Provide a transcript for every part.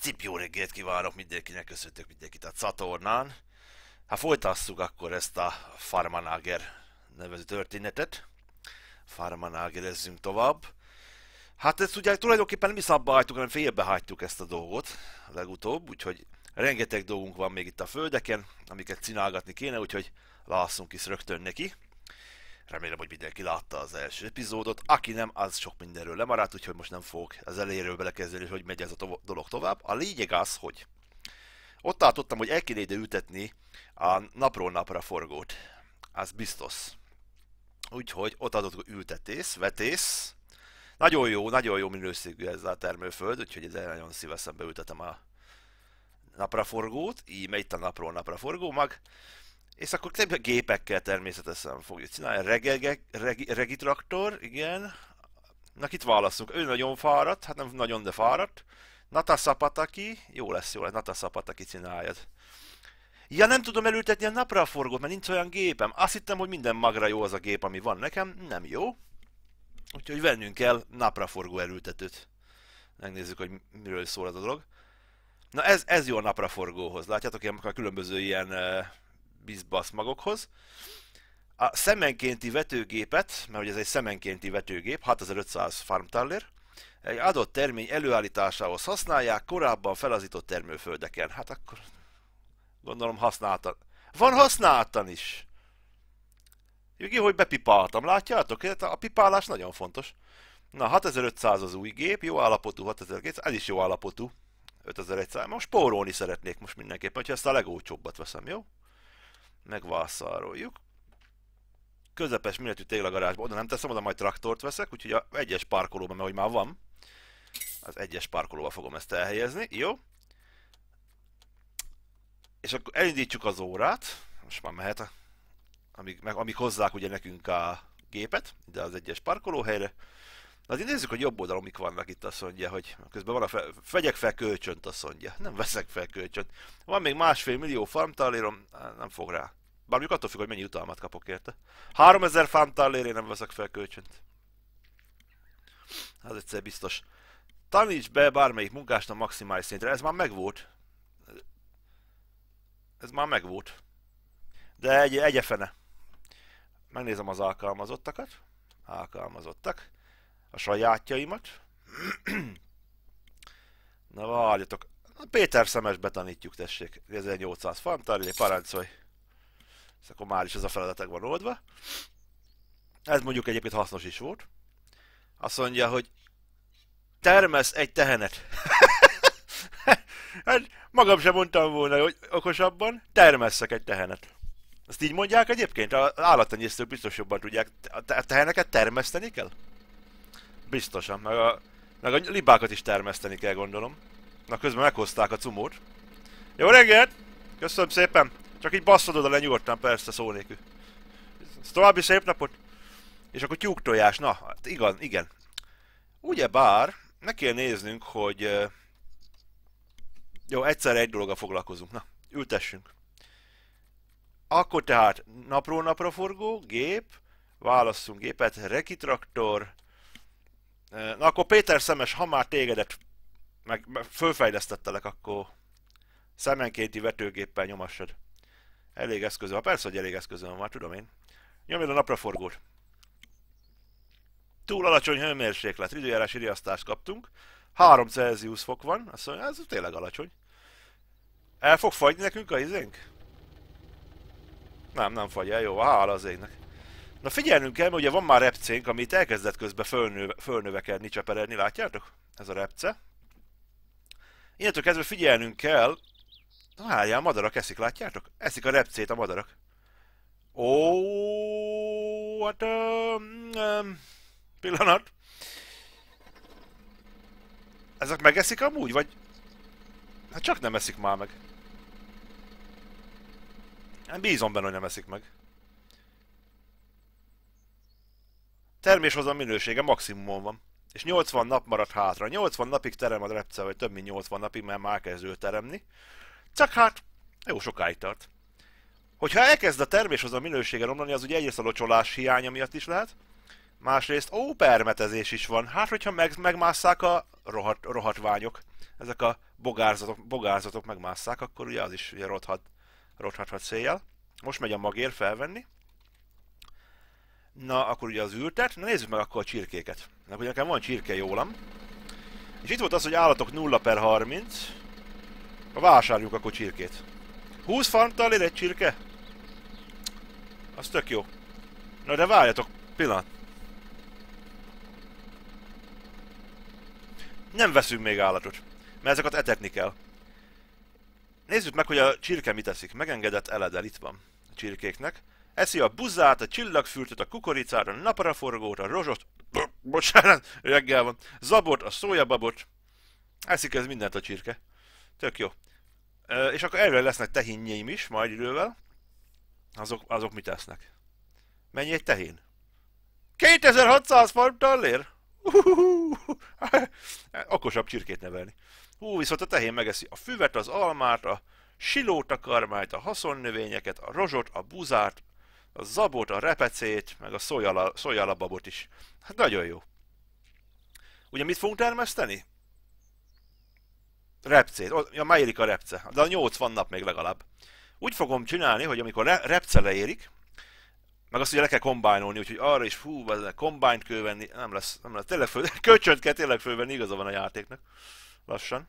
Cip, jó reggelt kívánok mindenkinek, köszöntök mindenkit a csatornán. Hát folytassuk akkor ezt a Farm Manager nevező történetet. Farm Managerezzünk tovább. Hát ezt ugye tulajdonképpen nem is abba hagytuk, hanem félbehagytuk ezt a dolgot legutóbb, úgyhogy rengeteg dolgunk van még itt a földeken, amiket csinálgatni kéne, úgyhogy lássunk is rögtön neki. Remélem, hogy mindenki látta az első epizódot, aki nem, az sok mindenről lemaradt, úgyhogy most nem fogok az elejéről belekezdeni, hogy megy ez a dolog tovább. A lényeg az, hogy ott tartottam, hogy el kéne ide ütetni a napról napra forgót. Az biztos. Úgyhogy ott adott ültetés, vetés. Nagyon jó minőségű ez a termőföld, úgyhogy ez nagyon szívesen beültetem a napraforgót, így megy a napról napraforgó mag. És akkor gépekkel természetesen fogjuk csinálni. Regitraktor, igen. Na, kit válaszunk? Ő nagyon fáradt, hát nem nagyon, de fáradt. Natasa Pataki, jó lesz, Natasa Pataki csináljad. Ja, nem tudom elültetni a napraforgót, mert nincs olyan gépem. Azt hittem, hogy minden magra jó az a gép, ami van nekem, nem jó. Úgyhogy vennünk kell napraforgó elültetőt. Megnézzük, hogy miről szól ez a dolog. Na, ez jó a napraforgóhoz. Látjátok, ilyen a különböző ilyen bizbaszmagokhoz. A szemenkénti vetőgépet, mert ugye ez egy szemenkénti vetőgép, 6500 farmtaller, egy adott termény előállításához használják korábban felazított termőföldeken. Hát akkor gondolom használtan. Van használtan is! Jogi, hogy bepipáltam, látjátok? A pipálás nagyon fontos. Na, 6500 az új gép, jó állapotú 6200, ez is jó állapotú 5100. Most spórolni szeretnék most mindenképpen, hogyha ezt a legolcsóbbat veszem, jó? Megvászároljuk. Közepes méretű téglagarázsba, oda nem teszem, oda majd traktort veszek, úgyhogy a egyes parkolóban, mert hogy már van, az egyes parkolóba fogom ezt elhelyezni, jó? És akkor elindítjuk az órát, most már mehet, amíg hozzák ugye nekünk a gépet, ide az egyes parkolóhelyre. Na, azért nézzük, hogy jobb oldalon mik vannak itt, azt mondja, hogy közben van a vegyek fel kölcsönt, azt mondja. Nem veszek fel kölcsönt. Van még 1,5 millió farmtallérom, nem fog rá. Bár mondjuk attól függ, hogy mennyi utalmat kapok érte. 3000 farmtallérén nem veszek fel kölcsönt. Az egyszer biztos. Taníts be bármelyik munkásnak maximális szintre. Ez már megvolt. De egyefene. Megnézem az alkalmazottakat. A sajátjaimat. Na, várjatok. Péter szemes betanítjuk, tessék. 1800 farmtallér, parancsolj. És akkor már is ez a feladatok van oldva. Ez mondjuk egyébként hasznos is volt. Azt mondja, hogy termesz egy tehenet. Hát magam sem mondtam volna, hogy okosabban termesszek egy tehenet. Ezt így mondják egyébként? Az állattenyésztők biztos jobban tudják. A teheneket termeszteni kell? Biztosan, meg a libákat is termeszteni kell, gondolom. Na, közben meghozták a cumót. Jó reggelt! Köszönöm szépen! Csak így basszod oda le nyugodtan, persze, szó nélkül. További szép napot! És akkor tyúktojás, na, hát igen. Ugyebár, meg kell néznünk, hogy... Jó, egyszerre egy dologgal foglalkozunk, na, ültessünk. Akkor tehát napról napra forgó, gép, válasszunk gépet, regitraktor. Na, akkor Péter szemes, ha már tégedet meg fölfejlesztettelek, akkor szemenkénti vetőgéppel nyomassad. Elég eszközön van, persze, hogy elég eszközön van, tudom én. Nyomjad a napraforgót. Túl alacsony hőmérséklet, időjárási riasztást kaptunk. 3 Celsius fok van, azt mondja, ez tényleg alacsony. El fog fagyni nekünk a izénk? Nem fagy el, jó, hála az égnek. Na, figyelnünk kell, mert ugye van már repcénk, amit elkezdett közben fölnövekedni, cseperedni, látjátok? Ez a repce. Innentől kezdve figyelnünk kell... Várjál, madarak eszik, látjátok? Eszik a repcét a madarak. Ó, hát... pillanat. Ezek megeszik amúgy, vagy... Hát csak nem eszik már meg. Én bízom benne, hogy nem eszik meg. Terméshozam minősége maximumon van. És 80 nap maradt hátra. 80 napig terem a repce, vagy több mint 80 napig, mert már kezdő teremni. Csak hát, jó sokáig tart. Hogyha elkezd a terméshozam minősége romlani, az ugye egyrészt a locsolás hiánya miatt is lehet. Másrészt, ó, permetezés is van. Hát, hogyha megmásszák a rohadt rohatványok ezek a bogárzatok megmásszák, akkor ugye az is ugye rothathat széjjel. Most megy a magér felvenni. Na, akkor ugye az ültet. Na, nézzük meg akkor a csirkéket. Na, ugye nekem van csirke jólam. És itt volt az, hogy állatok 0/30. Vásároljuk akkor csirkét. 20 farmtalér egy csirke? Az tök jó. Na, de várjatok, pillanat. Nem veszünk még állatot, mert ezeket etetni kell. Nézzük meg, hogy a csirke mit eszik. Megengedett eledel, itt van a csirkéknek. Eszi a buzát, a csillagfürtöt, a kukoricát, a napraforgót, a rozsot, bocsánat, reggel van, zabot, a szójababot. Eszik ez mindent a csirke. Tök jó. És akkor erről lesznek tehénjeim is, majd idővel. Azok mit esznek? Mennyi egy tehén? 2600 farmtallér? Okosabb csirkét nevelni. Hú, viszont a tehén megeszi a füvet, az almát, a silótakarmányt, a haszonnövényeket, a rozsot, a buzát, a zabot, a repecét, meg a szójalababot is. Hát nagyon jó. Ugye mit fogunk termeszteni? Repcét. Ja, már érik a repce. De a 80 nap még legalább. Úgy fogom csinálni, hogy amikor repce leérik, meg azt ugye le kell kombájnolni, úgyhogy arra is, fú, kombájnt kell venni, nem lesz, tényleg kölcsönt kell tényleg fölvenni, igaza van a játéknak. Lassan.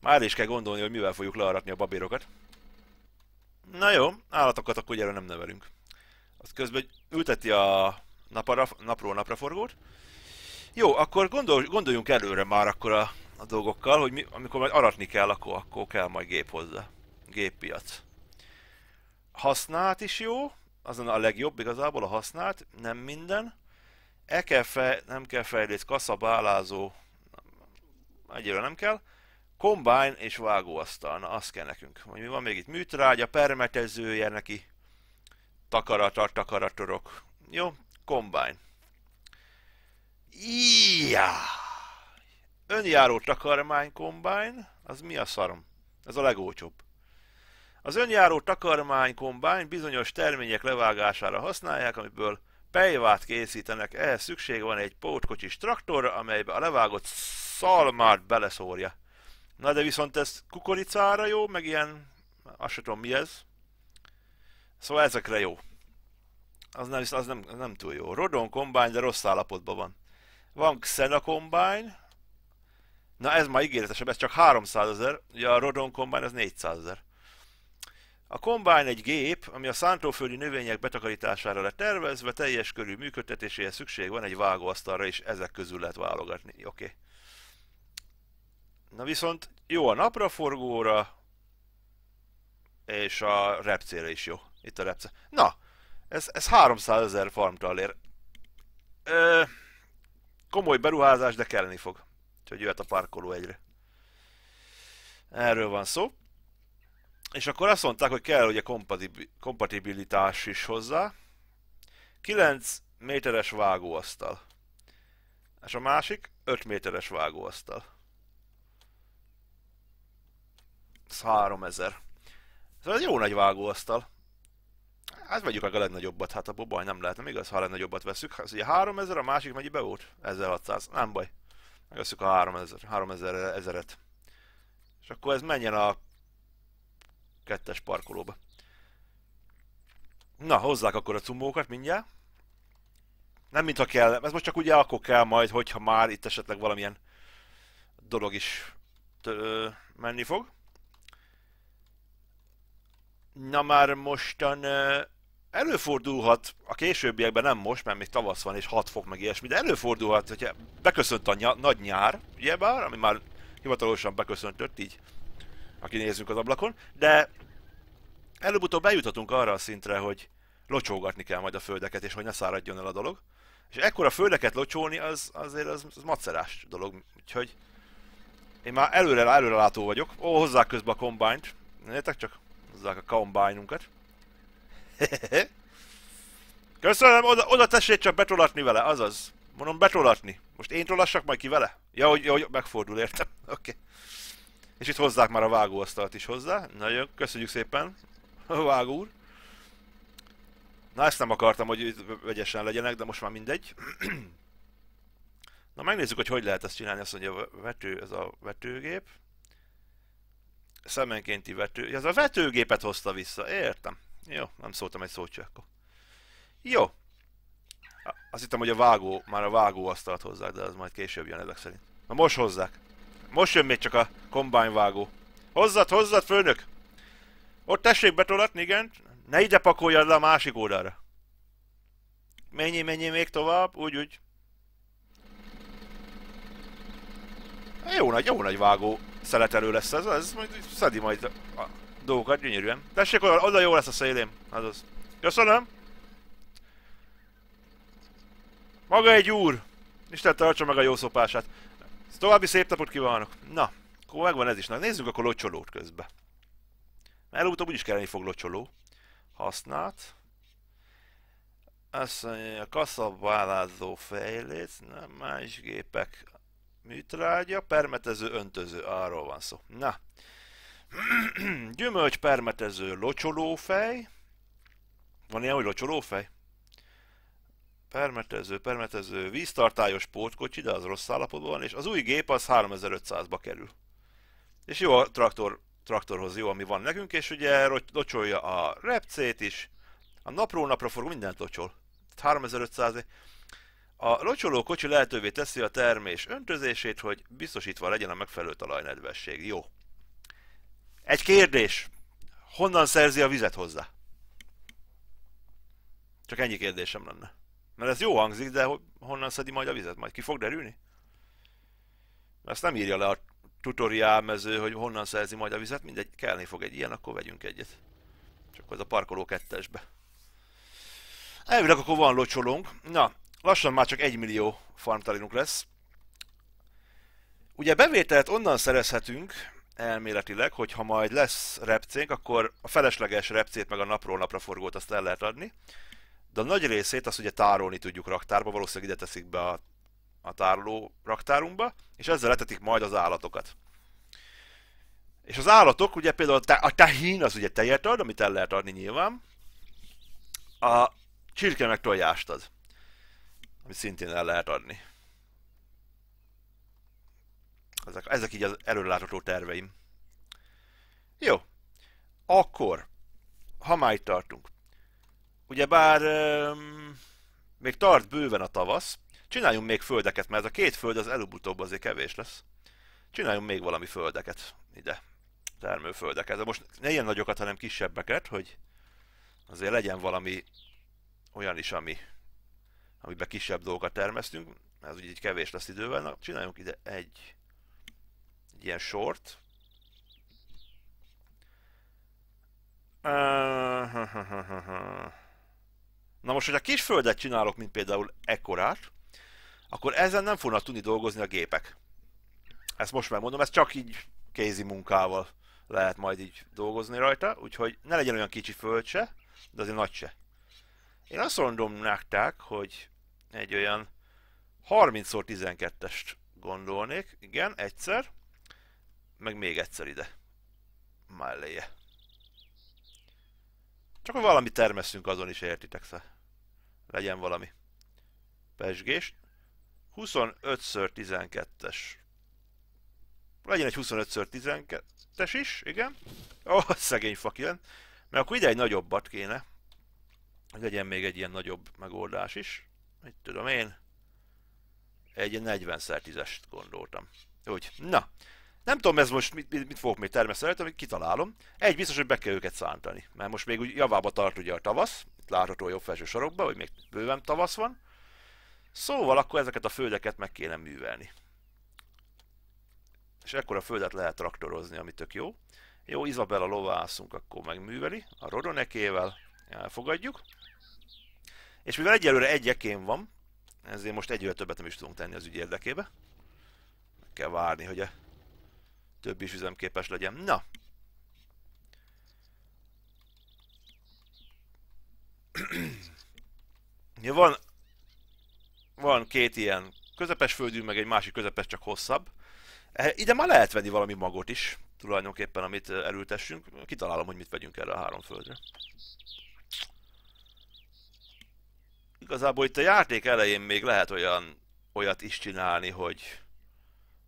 Már is kell gondolni, hogy mivel fogjuk learatni a babérokat. Na jó, állatokat akkor erre nem nevelünk. Azt közben ülteti a napról napraforgót. Jó, akkor gondoljunk előre már akkor a dolgokkal, hogy amikor majd aratni kell, akkor kell majd gép hozzá. Géppiac. Használt is jó. Azon a legjobb igazából a használt, nem minden. Nem kell fejlődni, kaszabálázó, egyébként nem kell. Combine és vágóasztal, na azt kell nekünk. Hogy mi van még itt? Műtrágya, permetezője neki. Takaratorok. Jó, combine. Íjjá! Önjáró takarmány combine, az mi a szarom? Ez a legolcsóbb. Az önjáró takarmány kombány bizonyos termények levágására használják, amiből pejvát készítenek. Ehhez szükség van egy pótkocsis traktorra, amelybe a levágott szalmát beleszórja. Na de viszont ez kukoricára jó, meg ilyen... azt sem tudom mi ez. Szóval ezekre jó. Az nem túl jó. Rodon kombány, de rossz állapotban van. Van Xena kombány. Na ez már ígéretesebb, ez csak 300 000. Ugye a Rodon kombány az 400 000. A kombány egy gép, ami a szántóföldi növények betakarítására lett tervezve, teljes körű működtetéséhez szükség van egy vágóasztalra, és ezek közül lehet válogatni. Oké. Okay. Na viszont jó a napraforgóra, és a repcére is jó. Itt a repce. Na! Ez 300 000 farmtalér. Komoly beruházás, de kelleni fog. Úgyhogy jöhet a parkoló egyre. Erről van szó. És akkor azt mondták, hogy kell ugye kompatibilitás is hozzá. 9 méteres vágóasztal. És a másik 5 méteres vágóasztal. Ez 3000. Szóval ez jó nagy vágóasztal. Hát vegyük a legnagyobbat, hát abból baj nem lehetne, igaz, ha a legnagyobbat veszük. Ez ugye 3000, a másik mennyibe volt? 1600, nem baj. Megveszük a 3000-et. És akkor ez menjen a 2-es parkolóba. Na, hozzák akkor a cumókat mindjárt. Nem mintha kell, ez most csak ugye akkor kell majd, hogyha már itt esetleg valamilyen dolog is menni fog. Na már mostan előfordulhat, a későbbiekben nem most, mert még tavasz van és 6 fok meg ilyesmi, de előfordulhat, hogyha beköszönt a nagy nyár, ugyebár, ami már hivatalosan beköszöntött így, aki nézzünk az ablakon, de előbb-utóbb bejuthatunk arra a szintre, hogy locsógatni kell majd a földeket, és hogy ne száradjon el a dolog. És ekkora földeket locsolni, az macerás dolog, úgyhogy én már előrelátó vagyok. Ó, hozzák közben a kombányt. Nézzétek csak, hozzák a kombájnunkat. Köszönöm, oda tessék csak betolatni vele, azaz. Mondom, betolatni. Most én tolassak majd ki vele? Ja, hogy megfordul, értem. Oké. Okay. És itt hozzák már a vágóasztalt is hozzá. Nagyon köszönjük szépen, vágó úr. Na ezt nem akartam, hogy vegyesen legyenek, de most már mindegy. Na megnézzük, hogy lehet ezt csinálni, azt mondja, ez a vetőgép. Szemenkénti vető, ez a vetőgépet hozta vissza, értem. Jó, nem szóltam egy szót se akkor. Jó. Azt hittem, hogy a vágó, már a vágóasztalt hozzák, de az majd később jön ezek szerint. Na most hozzák. Most jön még csak a kombány vágó. Hozzad, hozzad, főnök! Ott tessék betolatni, igen. Ne ide pakoljad le a másik oldalra. Menjél még tovább, úgy. Jó nagy vágó szeletelő lesz ez, ez majd szedi majd a dolgokat gyönyörűen. Tessék, oda jó lesz a szélém, azaz. Köszönöm! Maga egy úr! Isten tartsa meg a jó szopását. További szép napot kívánok! Na, akkor megvan ez is. Na, nézzük akkor locsolót közbe. Mert előbb-utóbb úgyis kelleni fog locsoló. Használt. Azt mondja, a kaszabálázó fejlét, nem más gépek. Műtrágya, permetező, öntöző, arról van szó. Na. Gyümölcs, permetező, locsolófej. Van ilyen, hogy locsolófej? Permetező, víztartályos pótkocsi, de az rossz állapotban van, és az új gép az 3500-ba kerül. És jó a traktorhoz jó, ami van nekünk, és ugye locsolja a repcét is, a napról napra forgó mindent locsol. 3500. A locsoló kocsi lehetővé teszi a termés öntözését, hogy biztosítva legyen a megfelelő talajnedvesség. Jó. Egy kérdés. Honnan szerzi a vizet hozzá? Csak ennyi kérdésem lenne. Mert ez jó hangzik, de honnan szedi majd a vizet? Majd ki fog derülni? Ezt nem írja le a tutoriál mező, hogy honnan szerzi majd a vizet. Mindegy, kellni fog egy ilyen, akkor vegyünk egyet. Csak az a parkoló kettesbe. Elvileg akkor van locsolónk. Na, lassan már csak 1 millió farmtalinunk lesz. Ugye bevételt onnan szerezhetünk, elméletileg, hogy ha majd lesz repcénk, akkor a felesleges repcét meg a napról napra forgót azt el lehet adni. De a nagy részét azt ugye tárolni tudjuk raktárba, valószínűleg ide teszik be a tároló raktárunkba, és ezzel etetik majd az állatokat. És az állatok, ugye például a tehín, az ugye tejet ad, amit el lehet adni nyilván. A csirke meg tojást ad, amit szintén el lehet adni. Ezek így az előrelátható terveim. Jó. Akkor, ha már itt tartunk. Ugyebár még tart bőven a tavasz, csináljunk még földeket, mert a 2 föld az előbb-utóbb azért kevés lesz. Csináljunk még valami földeket ide, termőföldeket. De most ne ilyen nagyokat, hanem kisebbeket, hogy azért legyen valami olyan is, amiben kisebb dolgokat termesztünk. Ez ugye így kevés lesz idővel. Na, csináljunk ide egy ilyen sort. Na most, hogyha kis földet csinálok, mint például ekkorát, akkor ezen nem fognak tudni dolgozni a gépek. Ezt most megmondom, ez csak így kézi munkával lehet majd így dolgozni rajta, úgyhogy ne legyen olyan kicsi föld se, de azért nagy se. Én azt mondom nektek, hogy egy olyan 30×12-est gondolnék, igen, egyszer, meg még egyszer ide. Melléje. Csak hogy valami termeszünk azon is, értitek szá. Legyen valami pesgés. 25×12-es. Legyen egy 25×12-es is, igen. Ó, szegény fa kijön. Mert akkor ide egy nagyobbat kéne. Legyen még egy ilyen nagyobb megoldás is. Mit tudom én. Egy 40×10-est gondoltam. Úgy. Na. Nem tudom, ez most mit fogok még termeszteni, amit kitalálom. Egy biztos, hogy be kell őket szántani. Mert most még úgy javába tart ugye a tavasz. Itt látható a jobb felső sarokban, hogy még bőven tavasz van. Szóval akkor ezeket a földeket meg kéne művelni. És ekkor a földet lehet traktorozni, ami tök jó. Jó, Izabella lovászunk akkor megműveli. A rodonekével elfogadjuk. És mivel egyelőre egy ekém van, ezért most egyre többet nem is tudunk tenni az ügy érdekébe. Meg kell várni, hogy a több is üzemképes legyen. Na! Ja, van 2 ilyen közepes földű, meg egy másik közepes, csak hosszabb. Ide már lehet venni valami magot is, tulajdonképpen, amit elültessünk. Kitalálom, hogy mit vegyünk erre a 3 földre. Igazából itt a játék elején még lehet olyan olyat is csinálni, hogy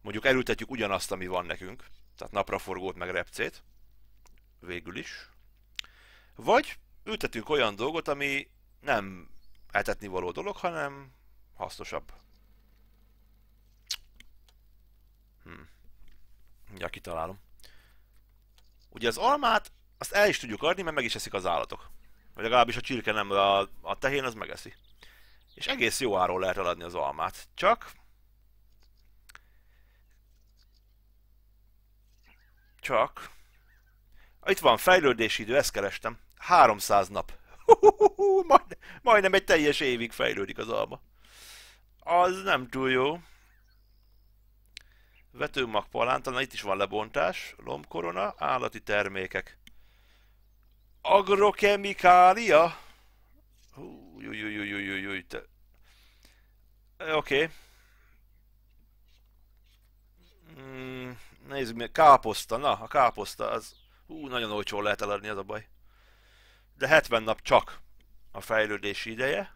mondjuk elültetjük ugyanazt, ami van nekünk, tehát napraforgót meg repcét, végül is. Vagy ültetünk olyan dolgot, ami nem etetnivaló dolog, hanem hasznosabb. Mindjárt kitalálom. Ugye az almát, azt el is tudjuk adni, mert meg is eszik az állatok. Vagy legalábbis a csirke nem, a tehén az megeszi. És egész jó áron lehet eladni az almát. Csak... Itt van fejlődési idő, ezt kerestem. 300 nap. Majdnem egy teljes évig fejlődik az alma. Az nem túl jó. Vetőmag palánta, na itt is van lebontás. Lombkorona, állati termékek. Agrokemikália? Oké. Nézzük meg, káposzta. Na, a káposzta az... nagyon olcsón lehet eladni, az a baj. De 70 nap csak a fejlődési ideje.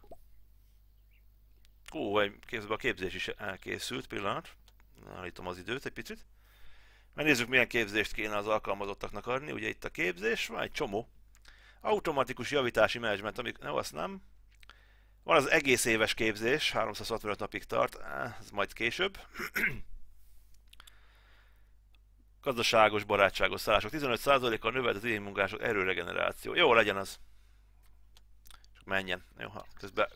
A képzés is elkészült, pillanat. Állítom az időt egy picit. Mert nézzük, milyen képzést kéne az alkalmazottaknak adni. Ugye itt a képzés, van egy csomó. Automatikus javítási menedzsment, amik... nem, azt nem. Van az egész éves képzés, 365 napig tart, ez majd később. Gazdaságos, barátságos szállások. 15%-kal növelt az ilyen munkások erőregeneráció. Jó, legyen az. Csak menjen. Jó, ha közben...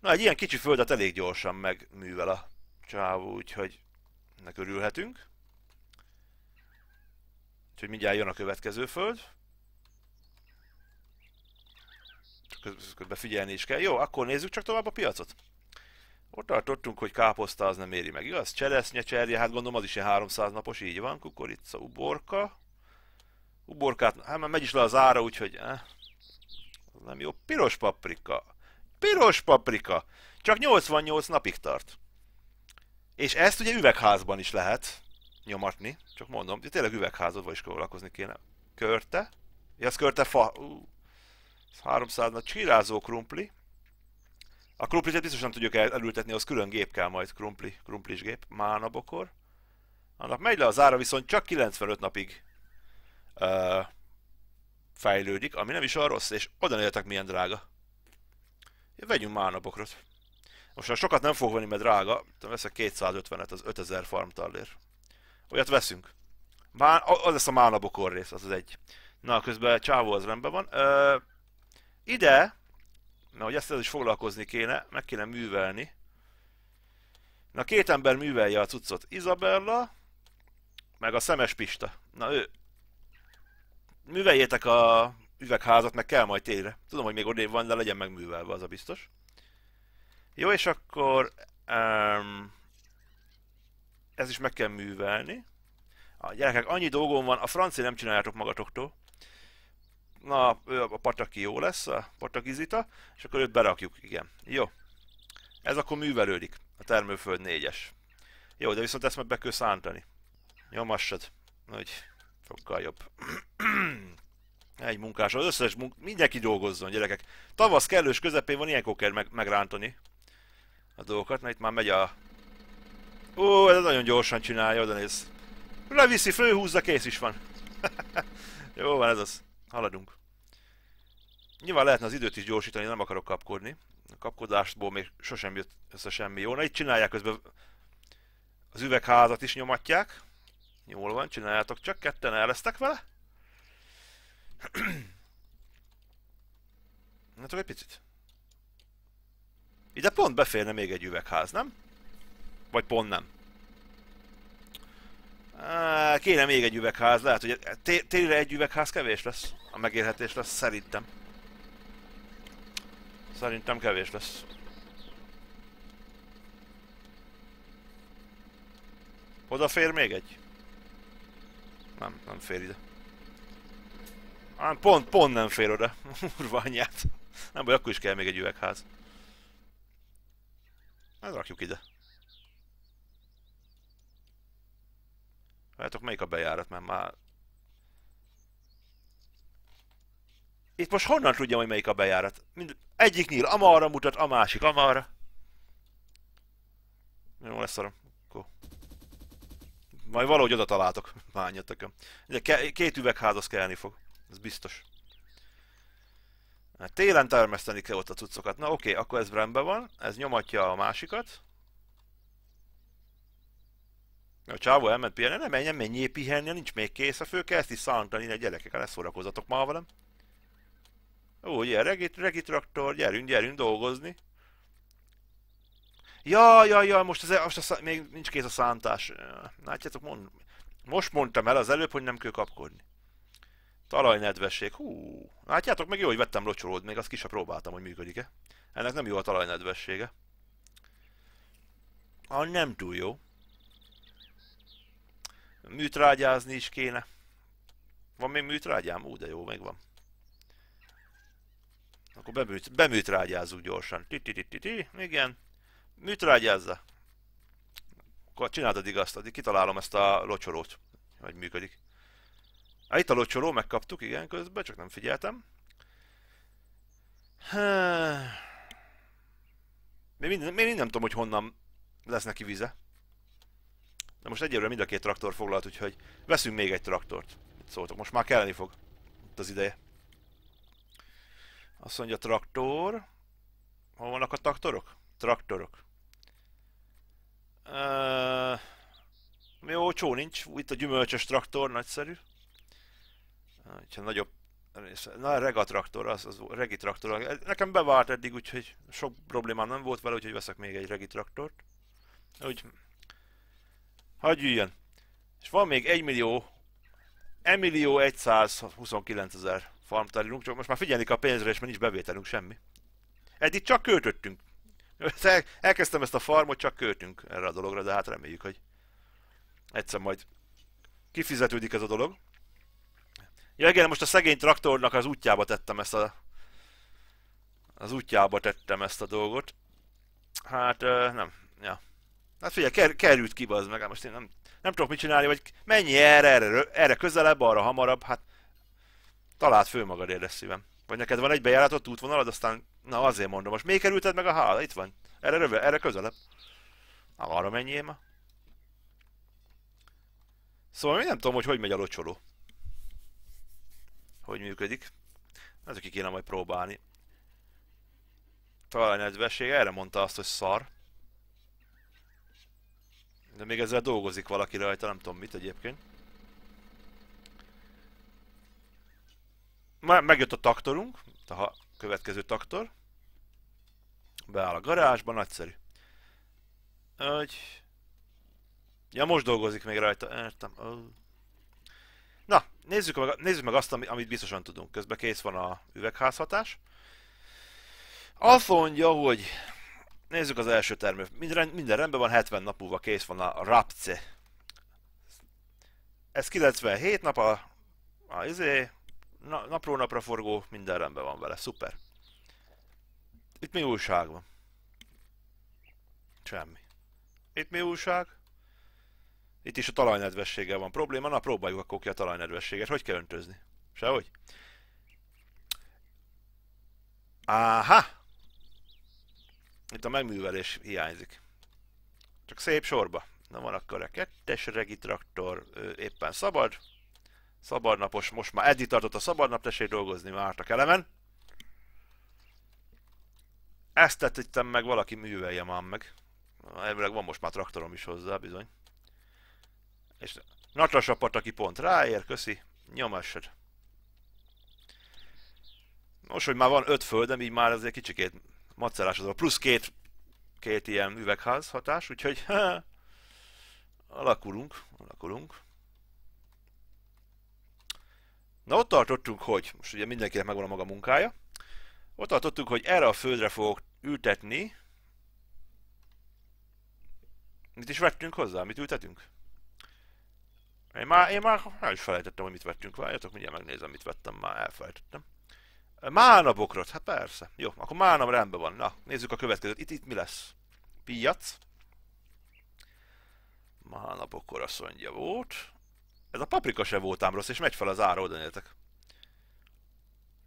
Na, egy ilyen kicsi földet elég gyorsan megművel a csávó, úgyhogy ennek örülhetünk. Úgyhogy mindjárt jön a következő föld. Csak közben figyelni is kell. Jó, akkor nézzük csak tovább a piacot. Ott tartottunk, hogy káposzta az nem éri meg, igaz? Cseresznye, cserje, hát gondolom az is ilyen 300 napos, így van, kukorica, uborka. Uborkát, hát már megy is le az ára, úgyhogy... Az nem jó. Piros paprika! Piros paprika! Csak 88 napig tart. És ezt ugye üvegházban is lehet nyomatni, csak mondom, de tényleg üvegházodban is foglalkozni kéne. Körte? Ja, az körte fa... 300 nap, csirázó krumpli. A krumplit biztos nem tudjuk elültetni, az külön gép kell majd, krumplis gép, mánabokor. Annak megy le az ára, viszont csak 95 napig fejlődik, ami nem is olyan rossz, és oda éltek milyen drága. Ja, vegyünk mánabokrot. Most már sokat nem fog venni, mert drága, veszek 250-et, az 5000 farmtallér. Olyat veszünk. Az lesz a mánabokor rész, az az egy. Na, közben csávó az rendben van. Ide... mert hogy ezt is foglalkozni kéne, meg kéne művelni. Na, két ember művelje a cuccot. Izabella, meg a Szemes Pista. Na, ő. Műveljétek a üvegházat, meg kell majd télre. Tudom, hogy még odébb van, de legyen megművelve, az a biztos. Jó, és akkor... ez is meg kell művelni. A gyerekek, annyi dolgom van, a francia nem csináljátok magatoktól. Na, a Pataki jó lesz, a Patakizita, és akkor őt berakjuk, igen. Jó. Ez akkor művelődik, a termőföld 4-es. Jó, de viszont ezt meg be kell szántani. Nyomassad. Úgy, sokkal jobb. Egy munkás, az összes mindenki dolgozzon, gyerekek. Tavasz kellős közepén van, ilyenkor kell megrántani a dolgokat, mert itt már megy a... Ó, ez nagyon gyorsan csinálja, oda néz. Leviszi, fölhúzza, kész is van. Jó van, ez az. Haladunk. Nyilván lehetne az időt is gyorsítani, nem akarok kapkodni. A kapkodásból még sosem jött össze semmi jó. Na, itt csinálják közben az üvegházat is nyomatják. Jól van, csináljátok csak, ketten elvesztek vele. Na, csak egy picit. Ide pont beférne még egy üvegház, nem? Vagy pont nem. Kéne még egy üvegház, lehet, hogy télre egy üvegház kevés lesz. A megélhetés lesz, szerintem. Szerintem kevés lesz. Odafér még egy? Nem, nem fér ide. Ám pont nem fér oda. Urványát. Nem baj, akkor is kell még egy üvegház. Hát rakjuk ide. Látok, melyik a bejárat, mert már... Itt most honnan tudjam, hogy melyik a bejárat? Egyik nyíl amarra mutat, a másik amarra. Jó, leszarom. Akkor. Majd valahogy oda találtok. Bánjatok. Ugye két üvegház az kelni fog. Ez biztos. Télen termeszteni kell ott a cuccokat. Na oké, akkor ez rendben van. Ez nyomatja a másikat. A csávó elment pihenni, nem menjen, menjél pihenni, nincs még kész a fő, kell ezt is szállantani, ne gyerekek, ne szórakozatok már velem. Ó, ilyen regitraktor, gyerünk dolgozni. Ja, most még nincs kész a szántás. Látjátok, most mondtam el az előbb, hogy nem kell kapkodni. Talajnedvesség, hú. Látjátok, meg jó, hogy vettem locsolót, még azt ki sem próbáltam, hogy működik-e. Ennek nem jó a talajnedvessége. Ah, nem túl jó. Műtrágyázni is kéne. Van még műtrágyám? Ú, de jó, meg van. Akkor beműtrágyázzuk gyorsan. Igen. Műtrágyázza. Akkor csináld addig azt, addig kitalálom ezt a locsolót. Hogy működik. Há, itt a locsoló, megkaptuk, igen, közben, csak nem figyeltem. Még nem tudom, hogy honnan lesz neki vize. De most egyébként mind a két traktor foglalt, úgyhogy veszünk még egy traktort. Szóltok, most már kelleni fog. Itt az ideje. Azt mondja traktor. Hol vannak a traktorok? Traktorok. Jó, csó nincs. Itt a gyümölcsös traktor, nagyszerű. Ha nagyobb része. Na, regatraktor, az regitraktor. Nekem bevált eddig, úgyhogy sok problémám nem volt vele, úgyhogy veszek még egy regitraktort. Úgy... Hagyj üljön. És van még 1.129.000 farmtárgyunk, csak most már figyelik a pénzre, és már nincs bevételünk semmi. Eddig csak költöttünk. Elkezdtem ezt a farmot, csak költünk erre a dologra, de hát reméljük, hogy egyszer majd kifizetődik ez a dolog. Ja igen, most a szegény traktornak az útjába tettem ezt a... dolgot. Hát nem, ja. Hát figyelj, került ki, bazd meg, most én nem tudok mit csinálni, vagy mennyi erre közelebb, arra hamarabb, hát találd föl magad, érdes szívem. Vagy neked van egy bejáratott útvonalad, aztán, na azért mondom, most még kerülted meg a hála, itt van, erre közelebb. Na, arra menjél ma. Szóval én nem tudom, hogy megy a locsoló. Hogy működik. Ez ki kéne majd próbálni. Talán nedvesség, erre mondta azt, hogy szar. De még ezzel dolgozik valaki rajta, nem tudom mit egyébként. Már megjött a traktorunk, a következő traktor. Beáll a garázsba, nagyszerű. Úgy... Ja, most dolgozik még rajta, értem. Na, nézzük meg azt, amit biztosan tudunk. Közben kész van a üvegházhatás. Azt mondja, hogy... Nézzük az első termőt. Minden rendben van, 70 nap múlva kész van a rapce. Ez 97 nap, napról napra forgó, minden rendben van vele, szuper. Itt mi újság van? Semmi. Itt mi újság? Itt is a talajnedvességgel van probléma, na próbáljuk akkor ki a talajnedvességet. Hogy kell öntözni? Sehogy? Áha! Itt a megművelés hiányzik. Csak szép sorba. Na van akkor a 2-es regitraktor, éppen szabad. Szabadnapos, most már eddig tartott a szabadnap, tessék dolgozni, vártak elemen. Ezt tettem meg, valaki művelje már meg. Elvileg van most már traktorom is hozzá, bizony. És Natasa Pataki pont ráér, köszi, nyomassad. Most, hogy már van 5 földem, így már azért kicsikét macerás az a plusz két ilyen üvegház hatás, úgyhogy alakulunk. Na ott tartottunk, hogy most ugye mindenkinek megvan a maga munkája, ott tartottunk, hogy erre a földre fogok ültetni. Mit is vettünk hozzá? Mit ültetünk? Én már el is felejtettem, hogy mit vettünk, várjatok, mindjárt megnézem, mit vettem, már elfelejtettem. Málnabokrot, hát persze. Jó, akkor málnam rendben van. Na, nézzük a következőt. Itt mi lesz? Piac. Málnabokor azt mondja volt. Ez a paprika se volt ám rossz, és megy fel az ára, oda néztek.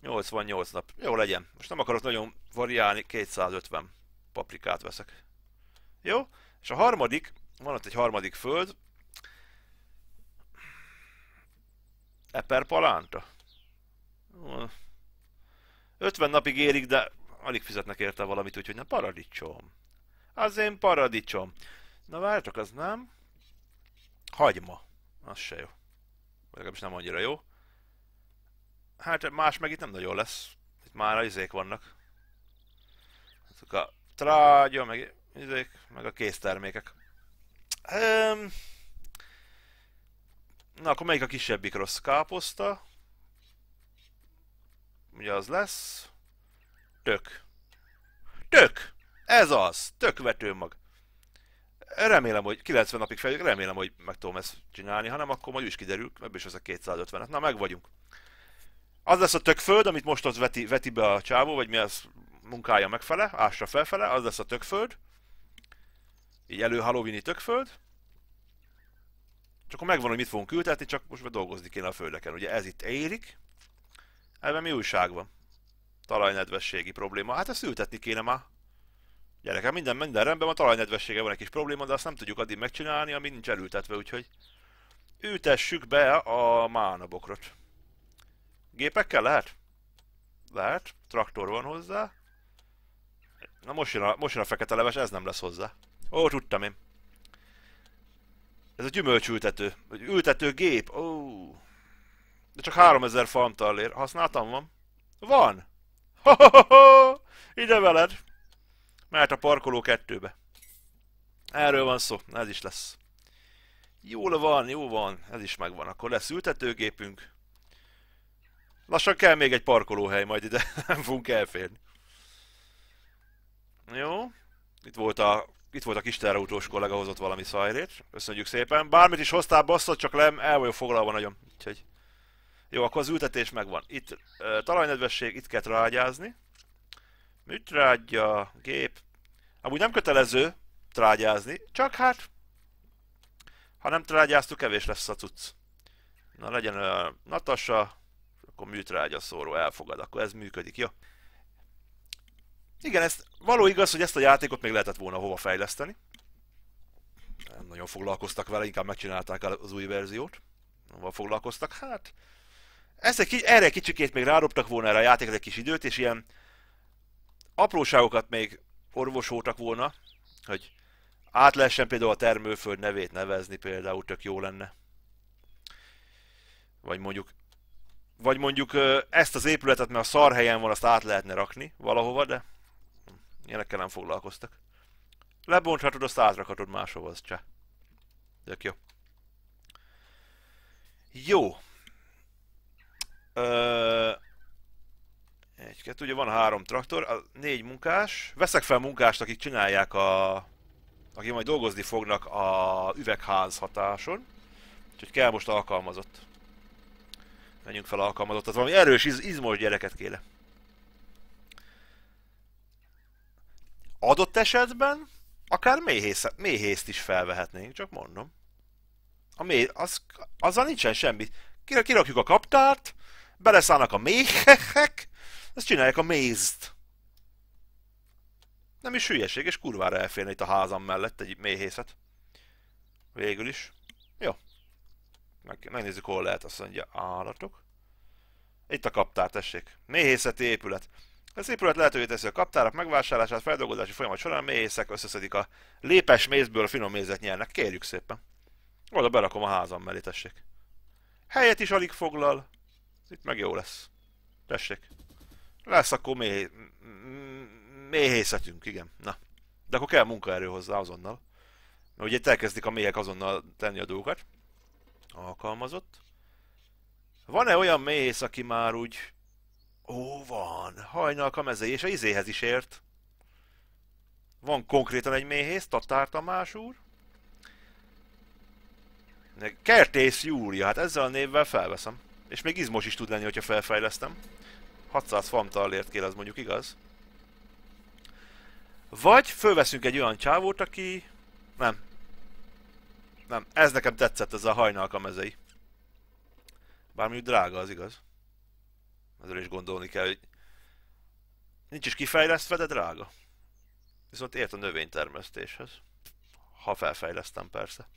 88 nap. Jó, legyen. Most nem akarok nagyon variálni, 250 paprikát veszek. Jó? És a harmadik, van ott egy harmadik föld, Eperpalánta. 50 napig érik, de alig fizetnek érte valamit, úgyhogy nem paradicsom. Az én paradicsom. Na várjatok, az nem. Hagyma. Az se jó. Legalábbis nem annyira jó. Hát más meg itt nem nagyon lesz. Itt már izék vannak. Ezek a trágya, meg izék, meg a késztermékek. Na akkor melyik a kisebbik rossz? Káposzta. Ugye az lesz. Tök. Tök! Ez az! Tökvetőmag. Remélem, hogy 90 napig fejlődik, remélem, hogy meg tudom ezt csinálni, hanem akkor majd is kiderül, ebből is veszek 250-et. Na, meg vagyunk. Az lesz a tökföld, amit most ott veti be a csávó, vagy mi az munkája megfele, ásra felfele, az lesz a tökföld. Így elő-halloweeni tökföld. Csak akkor megvan, hogy mit fogunk ültetni, csak most dolgozni kéne a földeken. Ugye ez itt érik. Ebben mi újság van? Talajnedvességi probléma. Hát ezt ültetni kéne már. Gyerekem, minden rendben van, talajnedvessége van egy kis probléma, de azt nem tudjuk addig megcsinálni, amíg nincs elültetve, úgyhogy ültessük be a mánabokrot. Gépekkel lehet? Lehet, traktor van hozzá. Na most jön a fekete leves, ez nem lesz hozzá. Ó, tudtam én. Ez a gyümölcsültető, vagy ültetőgép, ó. De csak 3000 farmtallér, használtam van? Van! Ho-ho-ho-ho! Ide veled! Mert a parkoló 2-be. Erről van szó, ez is lesz. Jól van, jó van, ez is megvan. Akkor lesz ültetőgépünk. Lassan kell még egy parkolóhely, majd ide nem fogunk elférni. Jó. Itt volt a kis terrautós kollega, hozott valami szajrét. Köszönjük szépen. Bármit is hoztál, basszod, csak el vagyok foglalva nagyon. Úgyhogy... Jó, akkor az ültetés megvan. Itt talajnedvesség, itt kell trágyázni. Műtrágya, gép. Amúgy nem kötelező trágyázni, csak hát... Ha nem trágyáztuk, kevés lesz a cucc. Na legyen a Natasa, akkor műtrágya szóró, elfogad, akkor ez működik, jó? Igen, ez való igaz, hogy ezt a játékot még lehetett volna hova fejleszteni. Nem nagyon foglalkoztak vele, inkább megcsinálták az új verziót. Hova foglalkoztak, hát... Erre kicsikét még rádobtak volna erre a játékra egy kis időt, és ilyen apróságokat még orvosoltak volna, hogy át lehessen például a termőföld nevét nevezni, például tök jó lenne. Vagy mondjuk ezt az épületet, mert a szar helyen van, azt át lehetne rakni valahova, de ilyenekkel nem foglalkoztak. Lebonthatod, azt átrakhatod máshova, az cseh. Tök jó. Jó. Egy-két, ugye van 3 traktor, 4 munkás. Veszek fel munkást, akik csinálják akik majd dolgozni fognak a üvegház hatáson. Úgyhogy kell most alkalmazott. Menjünk fel alkalmazott, tehát valami erős, izmos gyereket kéne. Adott esetben akár méhészt is felvehetnénk, csak mondom. A méh, azzal nincsen semmi. Kirakjuk a kaptárt, beleszállnak a méhek, ezt csinálják a mézt. Nem is hülyeség, és kurvára elférne itt a házam mellett egy méhészet. Végül is. Jó. Megnézzük, hol lehet, azt mondja, állatok. Itt a kaptár, tessék. Méhészeti épület. Ez épület lehetővé teszi a kaptárak megvásárlását, feldolgozási folyamat során a méhészek összeszedik a lépes mézből, finom mézet nyernek. Kérjük szépen. Oda berakom a házam mellé, tessék. Helyet is alig foglal. Itt meg jó lesz. Tessék. Lesz akkor méhészetünk, igen. Na. De akkor kell munkaerő hozzá azonnal. Mert ugye itt elkezdik a méhek azonnal tenni a dolgokat. Alkalmazott. Van-e olyan méhész, aki már úgy... Ó, van. Hajnalka mezei, és a izéhez is ért. Van konkrétan egy méhész, Tatár Tamás úr. Kertész Júria, hát ezzel a névvel felveszem. És még izmos is tud lenni, hogyha felfejlesztem. 600 farmtallért kér, az mondjuk igaz. Vagy fölveszünk egy olyan csávót, aki... Nem. Nem, ez nekem tetszett, ez a Hajnalka mezei. Bár mondjuk drága, az igaz. Ezzel is gondolni kell, hogy... Nincs is kifejlesztve, de drága. Viszont ért a növénytermesztéshez. Ha felfejlesztem, persze.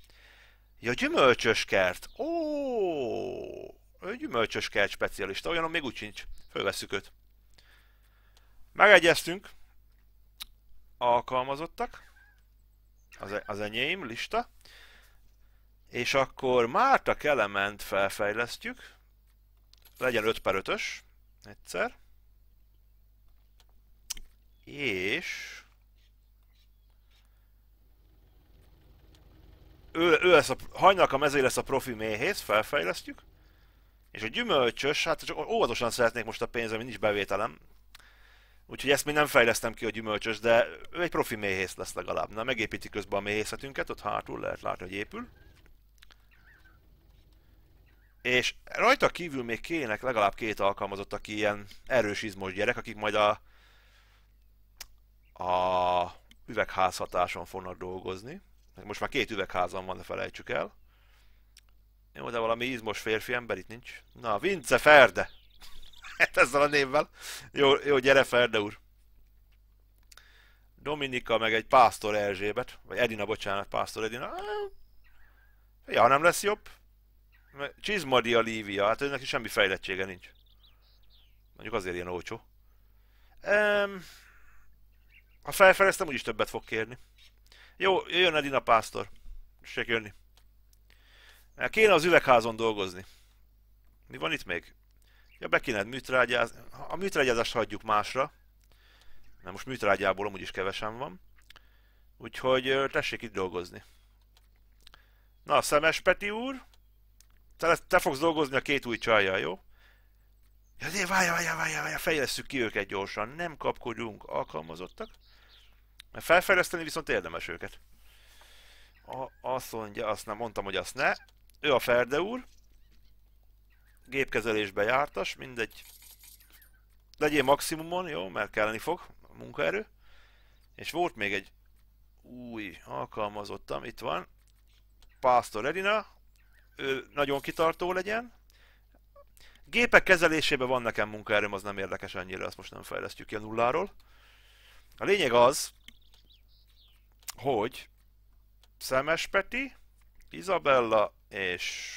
Ja, gyümölcsös kert! Ó, gyümölcsös kert specialista, olyanom még úgy sincs. Fölvesszük őt. Megegyeztünk. Alkalmazottak. Az enyém lista. És akkor Márta Kelement felfejlesztjük. Legyen 5x5-ös. Egyszer. És... Ő lesz a... Hajnalka mezei lesz a profi méhész, felfejlesztjük. És a gyümölcsös, hát csak óvatosan szeretnék most a pénzem, nincs bevételem. Úgyhogy ezt még nem fejlesztem ki a gyümölcsös, de ő egy profi méhész lesz legalább. Na, megépíti közben a méhészetünket, ott hátul lehet látni, hogy épül. És rajta kívül még kének legalább 2 alkalmazott, aki ilyen erős izmos gyerek, akik majd a üvegház hatáson fognak dolgozni. Most már 2 üvegházam van, ne felejtsük el. Jó, de valami izmos férfi ember itt nincs. Na, Vince Ferde! Hát ezzel a névvel. Jó, jó, gyere Ferde úr. Dominika meg egy Pásztor Erzsébet, vagy Edina, bocsánat, Pásztor Edina. Ja, nem lesz jobb. Csizmadia Lívia, hát őnek is semmi fejlettsége nincs. Mondjuk azért ilyen olcsó. Ha felfejlesztem, úgyis többet fog kérni. Jó, jön Edina Pásztor. Csak jönni. Kéne az üvegházon dolgozni. Mi van itt még? Ja, be kéne műtrágyázni. A műtrágyázást hagyjuk másra. Mert most műtrágyából amúgy is kevesen van. Úgyhogy tessék itt dolgozni. Na, Szemes Peti úr. Te fogsz dolgozni a 2 új csajjal, jó? Ja, de várja, fejlesszük ki őket gyorsan. Nem kapkodjunk, alkalmazottak. Mert felfejleszteni viszont érdemes őket. Azt mondja, azt nem mondtam, hogy azt ne. Ő a Ferde úr. Gépkezelésbe jártas, mindegy. Legyél maximumon, jó, mert kelleni fog a munkaerő. És volt még egy új alkalmazottam, itt van. Pásztor Edina. Ő nagyon kitartó legyen. Gépek kezelésében van nekem munkaerőm, az nem érdekes annyira, azt most nem fejlesztjük ki a nulláról. A lényeg az, hogy Szemes Peti, Izabella és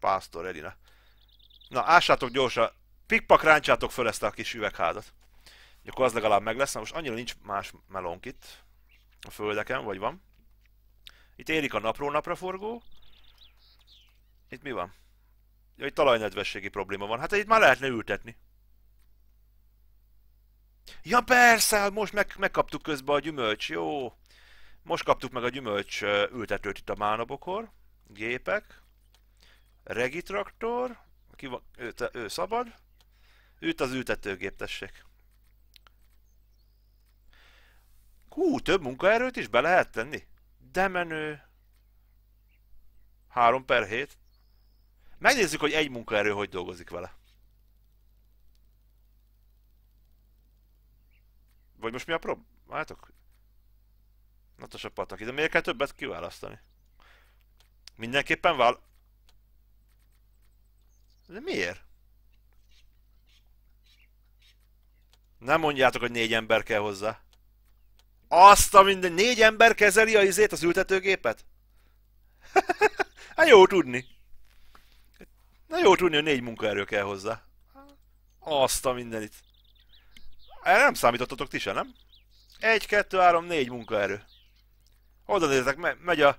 Pásztor Edina. Na, ássátok gyorsan, pikpak ráncsátok föl ezt a kis üvegházat. Akkor az legalább meg lesz, most annyira nincs más melónk itt a földeken, vagy van. Itt érik a napról napraforgó. Itt mi van? Jaj, talajnedvességi probléma van. Hát itt már lehetne ültetni. Ja persze, most megkaptuk közben a gyümölcs, jó. Most kaptuk meg a gyümölcs ültetőt itt a mánabokor. Gépek. Regitraktor. Ki van? Ő szabad. Őt az ültetőgép, tessék. Hú, több munkaerőt is be lehet tenni. De menő. 3x7. Megnézzük, hogy egy munkaerő hogy dolgozik vele. Vagy most mi a probléma? Látok? Natasa Pataki, de miért kell többet kiválasztani? Mindenképpen De miért? Nem mondjátok, hogy 4 ember kell hozzá. Azt a minden... 4 ember kezeli a izét, az ültetőgépet? Hát jó tudni. Na jó tudni, hogy 4 munkaerő kell hozzá. Azt a mindenit. Erre nem számítottatok ti se, nem? 1, 2, 3, 4 munkaerő. Oda nézzetek, megy a...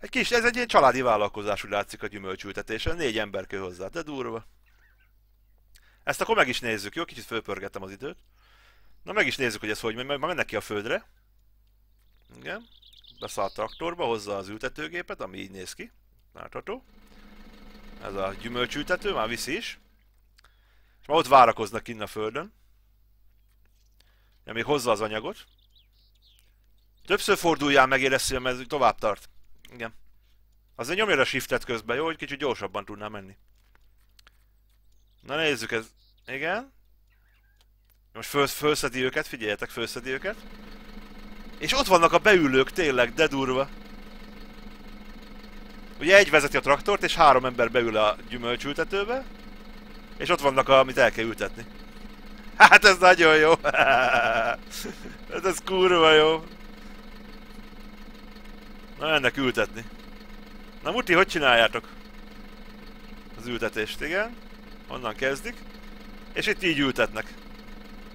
Egy kis, ez egy ilyen családi vállalkozás, úgy látszik a gyümölcsültetésen. 4 ember kell hozzá, de durva. Ezt akkor meg is nézzük, jó? Kicsit fölpörgetem az időt. Na meg is nézzük, hogy ez hogy megy, majd mennek ki a földre. Igen. Beszáll a traktorba, hozza az ültetőgépet, ami így néz ki. Látható. Ez a gyümölcsültető, már viszi is. És már ott várakoznak kinn a földön. Ja, még hozza az anyagot. Többször forduljál meg, éresszél, mert ez tovább tart. Igen. Azért nyomja a shiftet közben, jó? Hogy kicsit gyorsabban tudná menni. Na nézzük ez. Igen. Most fölszedi őket, figyeljetek, fölszedi őket. És ott vannak a beülők, tényleg, de durva. Ugye egy vezeti a traktort, és 3 ember beül a gyümölcsültetőbe. És ott vannak, amit el kell ültetni. Hát ez nagyon jó! Hát ez kurva jó! Na, ennek ültetni. Na muti, hogy csináljátok? Az ültetést, igen. Onnan kezdik. És itt így ültetnek.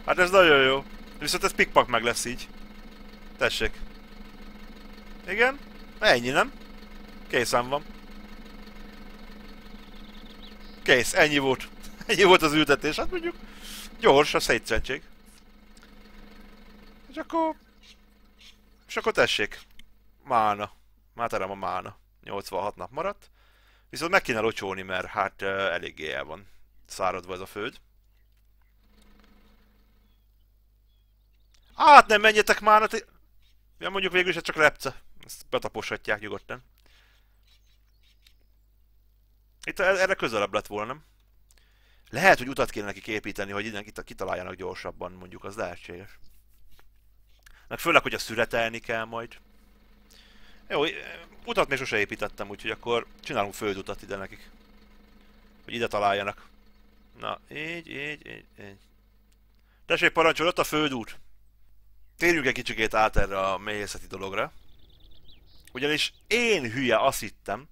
Hát ez nagyon jó. Viszont ez pikpak meg lesz így. Tessék. Igen. Ennyi, nem? Készen van. Kész, ennyi volt. Ennyi volt az ültetés, hát mondjuk. Gyors, a szétszentség. És akkor... tessék. Mána. Már terem a mána. 86 nap maradt. Viszont meg kéne locsolni, mert hát eléggé el van száradva ez a föld. Hát nem menjetek már! Ja, mondjuk végül is ez csak repce. Ezt betaposhatják nyugodtan. Itt erre közelebb lett volna, nem? Lehet, hogy utat kéne nekik építeni, hogy innen kitaláljanak gyorsabban, mondjuk, az lehetséges. Meg főleg, hogy a szüretelni kell majd. Jó, utat még sose építettem, úgyhogy akkor csinálunk földutat ide nekik. Hogy ide találjanak. Na, így. Tessék, parancsol, ott a földút! Térjünk egy kicsikét át erre a méhészeti dologra. Ugyanis én hülye azt hittem,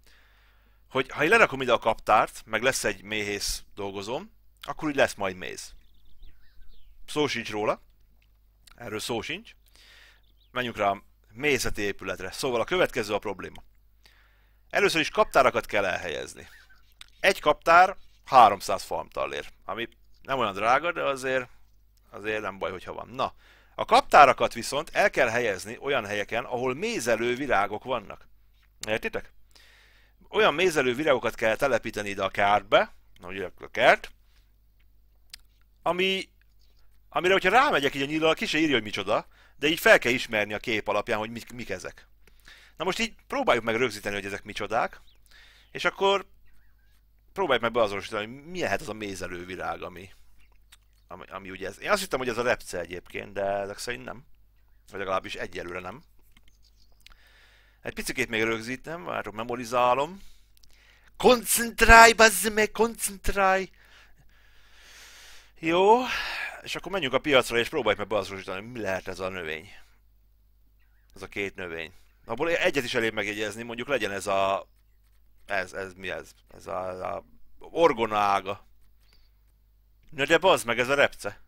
hogy ha én lerakom ide a kaptárt, meg lesz egy méhész dolgozom, akkor úgy lesz majd méz. Szó sincs róla. Erről szó sincs. Menjünk rá a méhészeti épületre. Szóval a következő a probléma. Először is kaptárakat kell elhelyezni. Egy kaptár 300 farmtallér, ami nem olyan drága, de azért nem baj, hogyha van. Na, a kaptárakat viszont el kell helyezni olyan helyeken, ahol mézelő virágok vannak. Értitek? Olyan mézelő virágokat kell telepíteni ide a kertbe, ugye a kert, amire, hogyha rámegyek így a nyíllal, ki se írja, hogy micsoda, de így fel kell ismerni a kép alapján, hogy mik ezek. Na most így próbáljuk meg rögzíteni, hogy ezek micsodák, és akkor próbáljuk meg beazonosítani, hogy mi lehet az a mézelő virág, ami ugye ez. Én azt hittem, hogy ez a repce egyébként, de ezek szerint nem. Vagy legalábbis egyelőre nem. Egy picikét még rögzítem, várok, memorizálom. Koncentrálj, bazd meg, koncentrálj! Jó, és akkor menjünk a piacra és próbáljuk meg beazonosítani, mi lehet ez a növény. Ez a két növény. Abból egyet is elég megjegyezni, mondjuk legyen ez a... Ez mi ez? Ez a orgonaága. Na de bazd meg, ez a repce.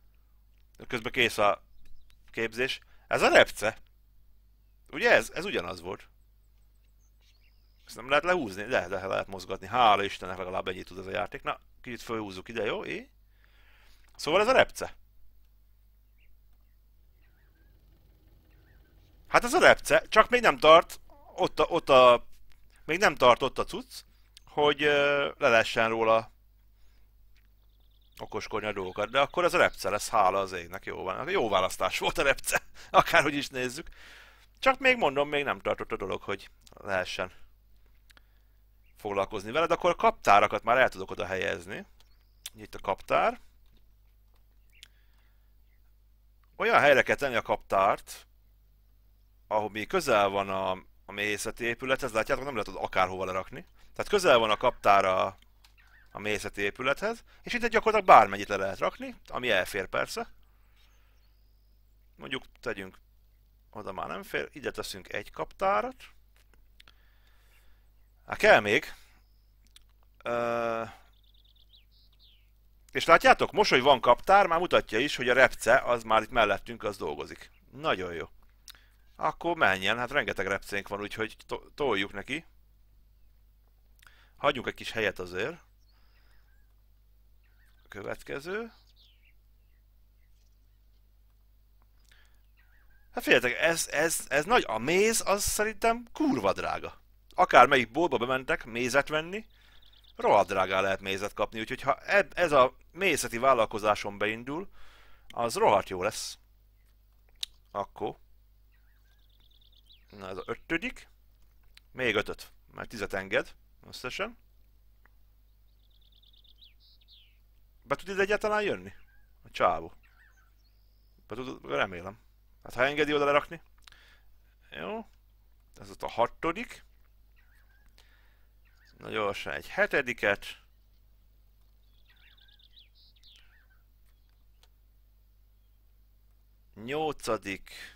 Közben kész a képzés. Ez a repce. Ugye ez ugyanaz volt. Ezt nem lehet lehúzni? De lehet mozgatni. Hála Istennek, legalább ennyit tud ez a játék. Na, kicsit felhúzzuk ide, jó? Szóval ez a repce. Hát ez a repce, csak még nem tart ott a cucc, hogy le lessen róla okoskodni a dolgokat, de akkor ez a repce lesz, hála az égnek, jó van. Jó választás volt a repce, akárhogy is nézzük. Csak még mondom, még nem tartott a dolog, hogy lehessen foglalkozni veled, akkor a kaptárakat már el tudok oda helyezni. Itt a kaptár. Olyan helyre kell tenni a kaptárt, ahol még közel van a méhészeti épülethez, látjátok, nem lehet ott akárhova lerakni. Tehát közel van a kaptár a méhészeti épülethez, és itt gyakorlatilag bármennyit le lehet rakni, ami elfér persze. Mondjuk tegyünk, oda már nem fér, ide teszünk egy kaptárat. Hát kell még. És látjátok, most, hogy van kaptár, már mutatja is, hogy a repce az már itt mellettünk, az dolgozik. Nagyon jó. Akkor menjen, hát rengeteg repcénk van, úgyhogy toljuk neki. Hagyjunk egy kis helyet azért. Következő. Hát figyeljetek, ez nagy, a méz az szerintem kurva drága. Akármelyik boltba bementek mézet venni, rohadt drágá lehet mézet kapni, úgyhogy ha ez a méhészeti vállalkozáson beindul, az rohadt jó lesz. Akkor. Na ez a ötödik. Még ötöt, mert 10-et enged összesen. Be tud ide egyáltalán jönni? A csávó. Be tud, remélem. Hát ha engedi oda lerakni. Jó. Ez ott a hatodik. Na gyorsan egy hetediket. Nyolcadik.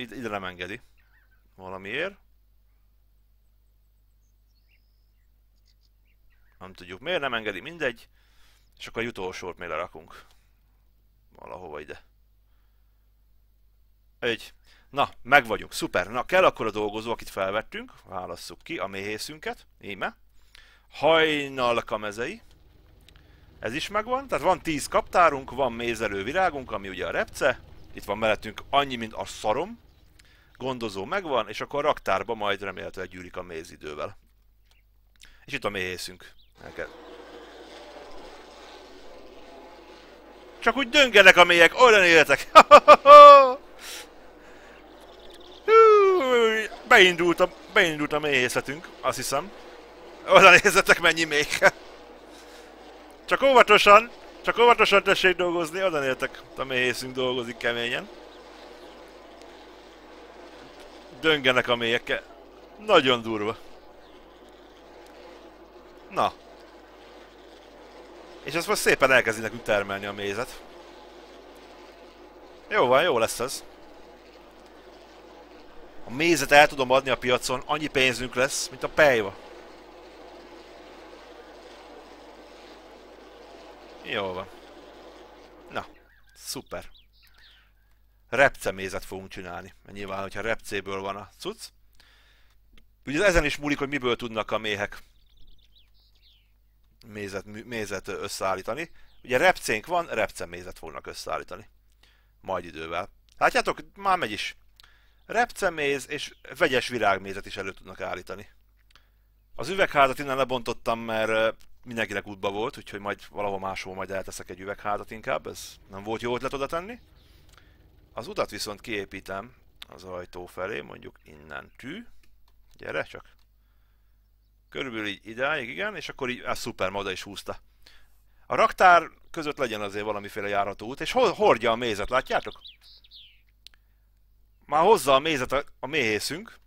Ide nem engedi. Valamiért. Nem tudjuk miért, nem engedi, mindegy. És akkor a jutósort még lerakunk. Valahova ide. Egy. Na, meg vagyunk, szuper. Na, kell akkor a dolgozó, akit felvettünk. Válasszuk ki a méhészünket. Íme. Hajnalka mezei. Ez is megvan. Tehát van 10 kaptárunk, van mézelő virágunk, ami ugye a repce. Itt van mellettünk annyi, mint a szarom. Gondozó megvan, és akkor a raktárba majd remélhetőleg gyűlik a méz idővel. És itt a méhészünk. Elkezd. Csak úgy döngenek a mélyek, olyan életek! Beindult a méhészetünk, azt hiszem. Oda nézzetek, mennyi méhke! Csak óvatosan tessék dolgozni, oda néztek, a méhészünk dolgozik keményen. Döngenek a mélyekkel. Nagyon durva. Na. És ezt most szépen elkezdi nekünk termelni a mézet. Jó van, jó lesz ez. A mézet el tudom adni a piacon, annyi pénzünk lesz, mint a pejva. Jó van. Na, szuper. Repcemézet fogunk csinálni. Nyilván, hogyha repcéből van a cucc. Ugye ezen is múlik, hogy miből tudnak a méhek mézet összeállítani. Ugye repcénk van, repcemézet fognak összeállítani. Majd idővel. Látjátok, már megy is. Repceméz és vegyes virágmézet is elő tudnak állítani. Az üvegházat innen lebontottam, mert mindenkinek útba volt, úgyhogy majd valahol máshol majd elteszek egy üvegházat inkább. Ez nem volt jó ötlet oda tenni. Az utat viszont kiépítem az ajtó felé, mondjuk innen tű. Gyere csak. Körülbelül így idáig, igen, és akkor így, szuper, ma oda is húzta. A raktár között legyen azért valamiféle járható út, és hordja a mézet, látjátok? Már hozza a mézet a méhészünk.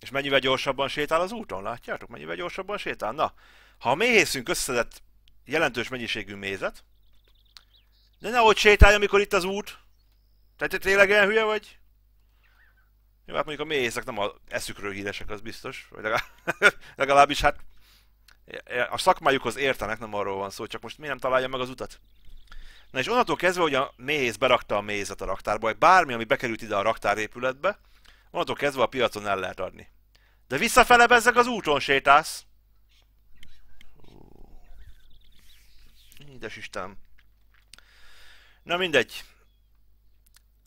És mennyivel gyorsabban sétál az úton, látjátok? Mennyivel gyorsabban sétál? Na, ha a méhészünk összeszedett jelentős mennyiségű mézet, de nehogy sétálj, amikor itt az út! Te tényleg ilyen hülye vagy? Jó, hát mondjuk a méhészek nem az eszükről híresek, az biztos. Vagy legalábbis hát a szakmájukhoz értenek, nem arról van szó, csak most miért nem találja meg az utat? Na és onnantól kezdve, hogy a méhész berakta a mézet a raktárba, vagy bármi, ami bekerült ide a raktárépületbe, onnantól kezdve a piacon el lehet adni. De visszafele bezzeg az úton sétálsz! Édes Istenem! Na mindegy.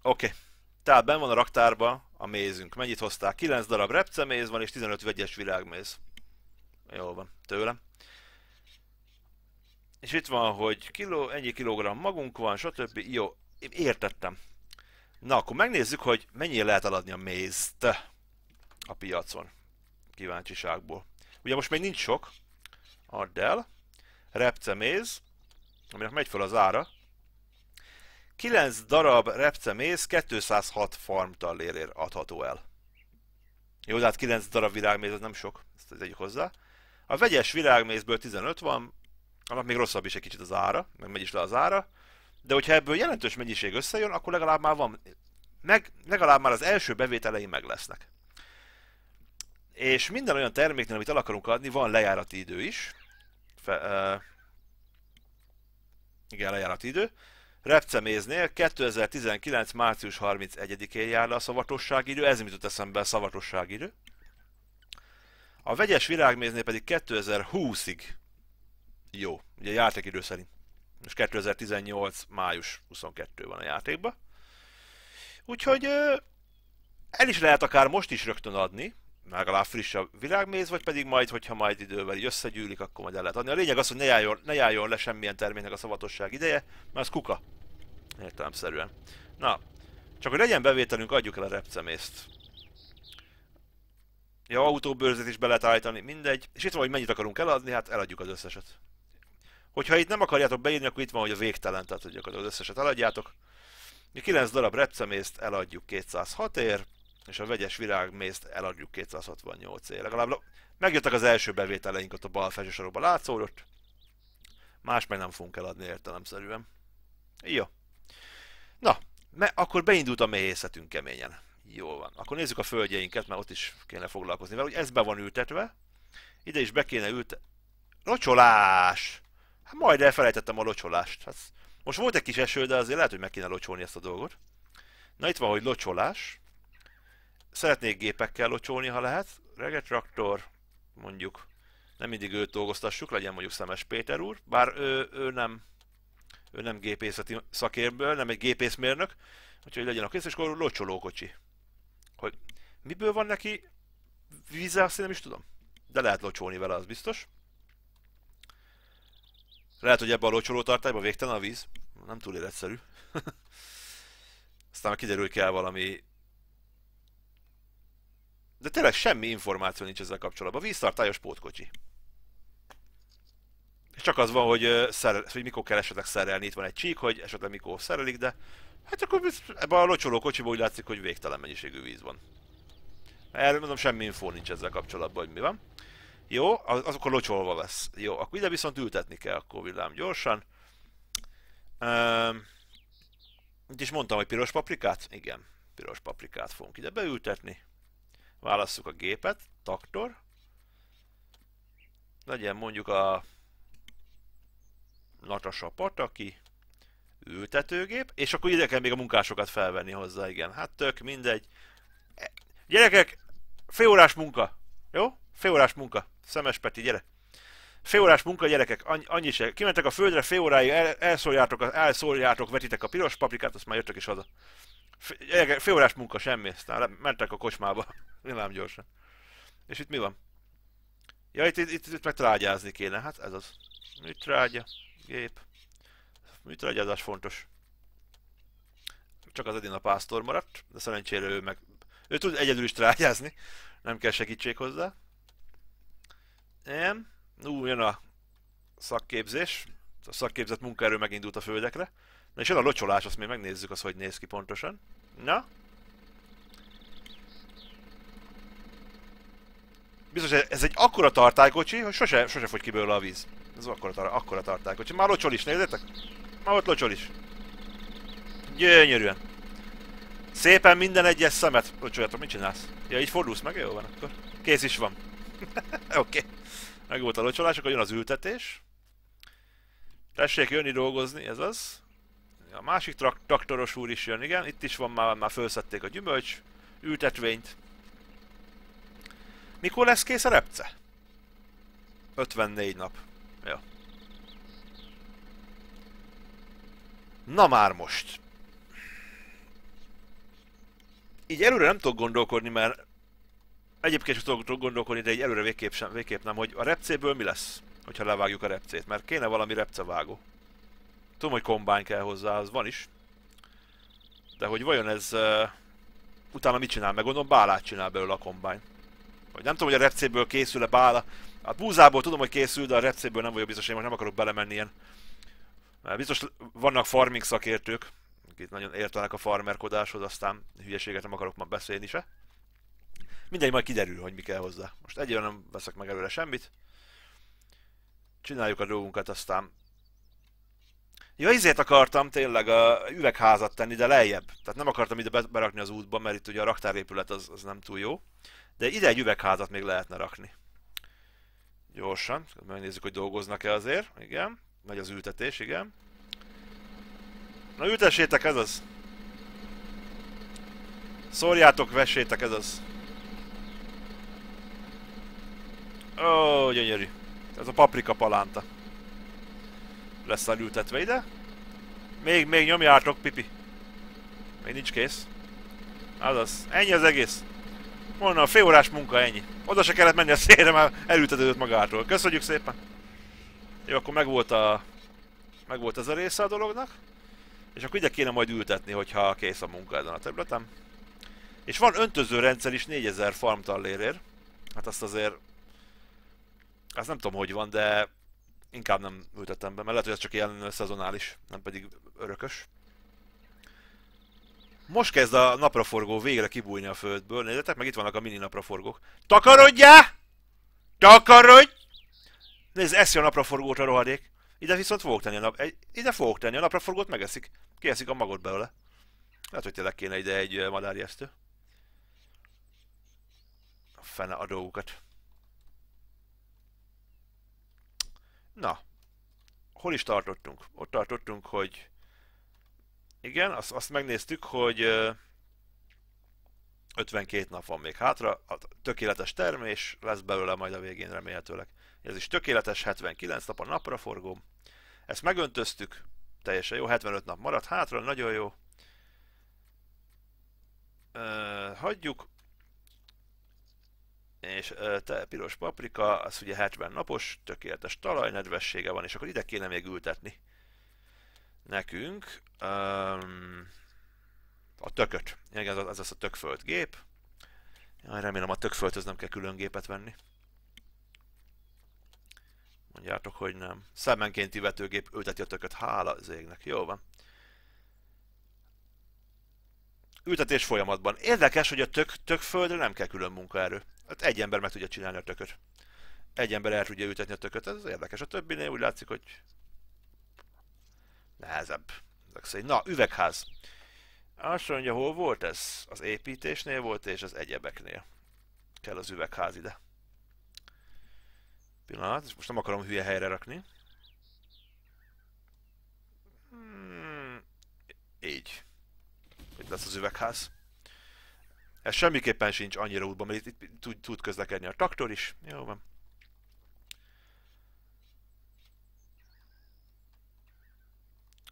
Oké. Okay. Tehát benn van a raktárba a mézünk. Mennyit hoztál? 9 darab repceméz van és 15 vegyes virágméz. Jól van. Tőlem. És itt van, hogy ennyi kilogramm magunk van, stb. Jó. Értettem. Na, akkor megnézzük, hogy mennyire lehet eladni a mézt a piacon. Kíváncsiságból. Ugye most még nincs sok. Add el. Repceméz. Aminek megy fel az ára. 9 darab repceméz 206 farmtallérért adható el. Jó, de hát 9 darab virágméz, ez nem sok, ezt tegyük hozzá. A vegyes virágmézből 15 van, annak még rosszabb is egy kicsit az ára, meg megy is le az ára. De hogyha ebből jelentős mennyiség összejön, akkor legalább már van, legalább már az első bevételei meg lesznek. És minden olyan terméknél, amit el akarunk adni, van lejárati idő is. Igen, lejárati idő. Repceméznél 2019. március 31-én jár le a szavatossági idő, ez nem jutott eszembe a szavatossági idő. A vegyes virágméznél pedig 2020-ig. Jó, ugye a játékidő szerint. Most 2018. május 22 van a játékban. Úgyhogy el is lehet akár most is rögtön adni, legalább friss a virágméz, vagy pedig majd, hogyha majd idővel így összegyűlik, akkor majd el lehet adni. A lényeg az, hogy ne járjon le semmilyen terméknek a szavatosság ideje, mert az kuka. Értelemszerűen. Na, csak hogy legyen bevételünk, adjuk el a repcemészt. Ja, autóbőrzét is be lehet állítani, mindegy. És itt van, hogy mennyit akarunk eladni, hát eladjuk az összeset. Hogyha itt nem akarjátok beírni, akkor itt van, hogy a végtelen, tehát hogy az összeset eladjátok. 9 darab repcemészt eladjuk 206-ért. És a vegyes virágmészt eladjuk 268-ért. Legalább megjöttek az első bevételeink ott a bal felső sorokban látszódott. Más meg nem fogunk eladni értelemszerűen. Jó. Na, Akkor beindult a méhészetünk keményen. Jól van. Akkor nézzük a földjeinket, mert ott is kéne foglalkozni vele, hogy ez be van ültetve. Ide is be kéne ültetni. Locsolás! Hát majd elfelejtettem a locsolást. Hát most volt egy kis eső, de azért lehet, hogy meg kéne locsolni ezt a dolgot. Na itt van, hogy locsolás. Szeretnék gépekkel locsolni, ha lehet. Regetraktor, mondjuk. Nem mindig őt dolgoztassuk, legyen mondjuk Szemes Péter úr. Bár ő nem gépészeti szakértő, nem egy gépészmérnök. Úgyhogy legyen a kész, és akkor locsolókocsi. Hogy miből van neki víze, azt én nem is tudom. De lehet locsolni vele, az biztos. Lehet, hogy ebben a locsolótartályban végtelen a víz. Nem túl életszerű. Aztán kiderül, hogy kell valami... De tényleg semmi információ nincs ezzel kapcsolatban. Víztartályos pótkocsi. És csak az van, hogy mikor kell esetleg szerelni. Itt van egy csík, hogy esetleg mikor szerelik, de... Hát akkor ebben a locsoló kocsiban úgy látszik, hogy végtelen mennyiségű víz van. Erről mondom, semmi infó nincs ezzel kapcsolatban, hogy mi van. Jó, az akkor locsolva lesz. Jó, akkor ide viszont ültetni kell, akkor villám gyorsan. Itt is mondtam, hogy piros paprikát? Igen, piros paprikát fogunk ide beültetni. Válasszuk a gépet, traktor. Legyen mondjuk a Natasa Pataki ültetőgép, és akkor ide kell még a munkásokat felvenni hozzá, igen. Hát tök mindegy. Gyerekek, félórás munka, jó? Félórás munka. Szemes Peti, gyere! Félórás munka, gyerekek, annyi se. Kimentek a földre, fél óráig elszórjátok, vetitek a piros paprikát, azt már jöttök is haza. Gyerekek, félórás munka, semmi, aztán mentek a kocsmába. Vilám gyorsan. És itt mi van? Ja, itt meg trágyázni kéne, hát ez az. Műtrágya, gép. Műtrágyázás fontos. Csak az Edina pásztor maradt, de szerencsére ő tud egyedül is trágyázni. Nem kell segítség hozzá. Igen. Jön a szakképzés. A szakképzett munkaerő megindult a földekre. Na és jön a locsolás, azt még megnézzük, az hogy néz ki pontosan. Na. Biztos ez egy akkora tartálykocsi, hogy sose fogy ki belőle a víz. Ez akkora tartálykocsi. Már locsol is, nézzétek? Már ott locsol is. Gyönyörűen. Szépen minden egyes szemet. Locsoljátok, mit csinálsz? Ja, így fordulsz meg? Jó van akkor. Kész is van. Oké. Okay. Meg volt a locsolás, akkor jön az ültetés. Tessék jönni dolgozni, ez az. A másik traktoros úr is jön, igen. Itt is van, már felszették a gyümölcs ültetvényt. Mikor lesz kész a repce? 54 nap. Jó. Na már most. Így előre nem tudok gondolkodni, mert egyébként sem tudok gondolkodni, de így előre végképp nem, hogy a repcéből mi lesz, hogyha levágjuk a repcét, mert kéne valami repcevágó. Tudom, hogy kombány kell hozzá, az van is. De hogy vajon ez utána mit csinál, meg gondolom bálát csinál belőle a kombány. Vagy nem tudom, hogy a repcéből készül-e bála. A búzából tudom, hogy készül, de a repcéből nem vagyok biztos, én most nem akarok belemenni ilyen. Mert biztos vannak farming szakértők, akik nagyon értenek a farmerkodáshoz, aztán hülyeséget nem akarok már beszélni se. Mindegy, majd kiderül, hogy mi kell hozzá. Most egyébként nem veszek meg előre semmit. Csináljuk a dolgunkat, aztán... Ja, izét akartam tényleg a üvegházat tenni, de lejjebb. Tehát nem akartam ide berakni az útba, mert itt ugye a raktárépület az nem túl jó. De ide egy üvegházat még lehetne rakni. Gyorsan, megnézzük, hogy dolgoznak-e azért. Igen, megy az ültetés, igen. Na ültessétek, ez az. Szórjátok, vessétek, ez az. Ó, gyönyörű. Ez a paprika palánta. Lesz elültetve ide. Még nyomjátok, pipi. Még nincs kész. Azaz. Ennyi az egész. Mondom, félórás munka, ennyi. Oda se kellett menni a szélre, már elültetődött magától. Köszönjük szépen. Jó, akkor megvolt ez a része a dolognak. És akkor ide kéne majd ültetni, hogyha kész a munka ezen a területen. És van öntözőrendszer is 4000 farmtallérért. Hát azt azért... Azt nem tudom, hogy van, de inkább nem ültetem be, mert lehet, hogy ez csak ilyen szezonális, nem pedig örökös. Most kezd a napraforgó végre kibújni a földből, nézzetek, meg itt vannak a mini napraforgók. Takarodjál! Takarodj! Nézd, eszi a napraforgót a rohadék. Ide viszont fogok tenni a napraforgót, megeszik. Kieszik a magot belőle. Lehet, hogy tényleg kéne ide egy madárjesztő. A fene a dolgokat. Na. Hol is tartottunk? Ott tartottunk, hogy... Igen, azt megnéztük, hogy 52 nap van még hátra. A tökéletes termés lesz belőle majd a végén remélhetőleg. Ez is tökéletes, 79 nap a napra forgó. Ezt megöntöztük. Teljesen jó, 75 nap maradt hátra, nagyon jó. Hagyjuk. És te, piros paprika, az ugye 70 napos, tökéletes talaj, nedvessége van, és akkor ide kéne még ültetni nekünk a tököt. Igen, ez az a tökföld gép. Jaj, remélem a tökföldhöz nem kell külön gépet venni. Mondjátok, hogy nem. Szemenkénti vetőgép ülteti a tököt, hála az égnek. Jó van. Ültetés folyamatban. Érdekes, hogy a tökföldre nem kell külön munkaerő. Hát egy ember meg tudja csinálni a tököt. Egy ember el tudja ültetni a tököt, ez érdekes. A többinél úgy látszik, hogy nehezebb. Ezek szerint. Na, üvegház. Azt mondja, hol volt ez? Az építésnél volt, és az egyebeknél. Kell az üvegház ide. Pillanat, és most nem akarom hülye helyre rakni. Így. Itt lesz az üvegház. Ez semmiképpen sincs annyira útban, mert itt tud közlekedni a traktor is. Jó van.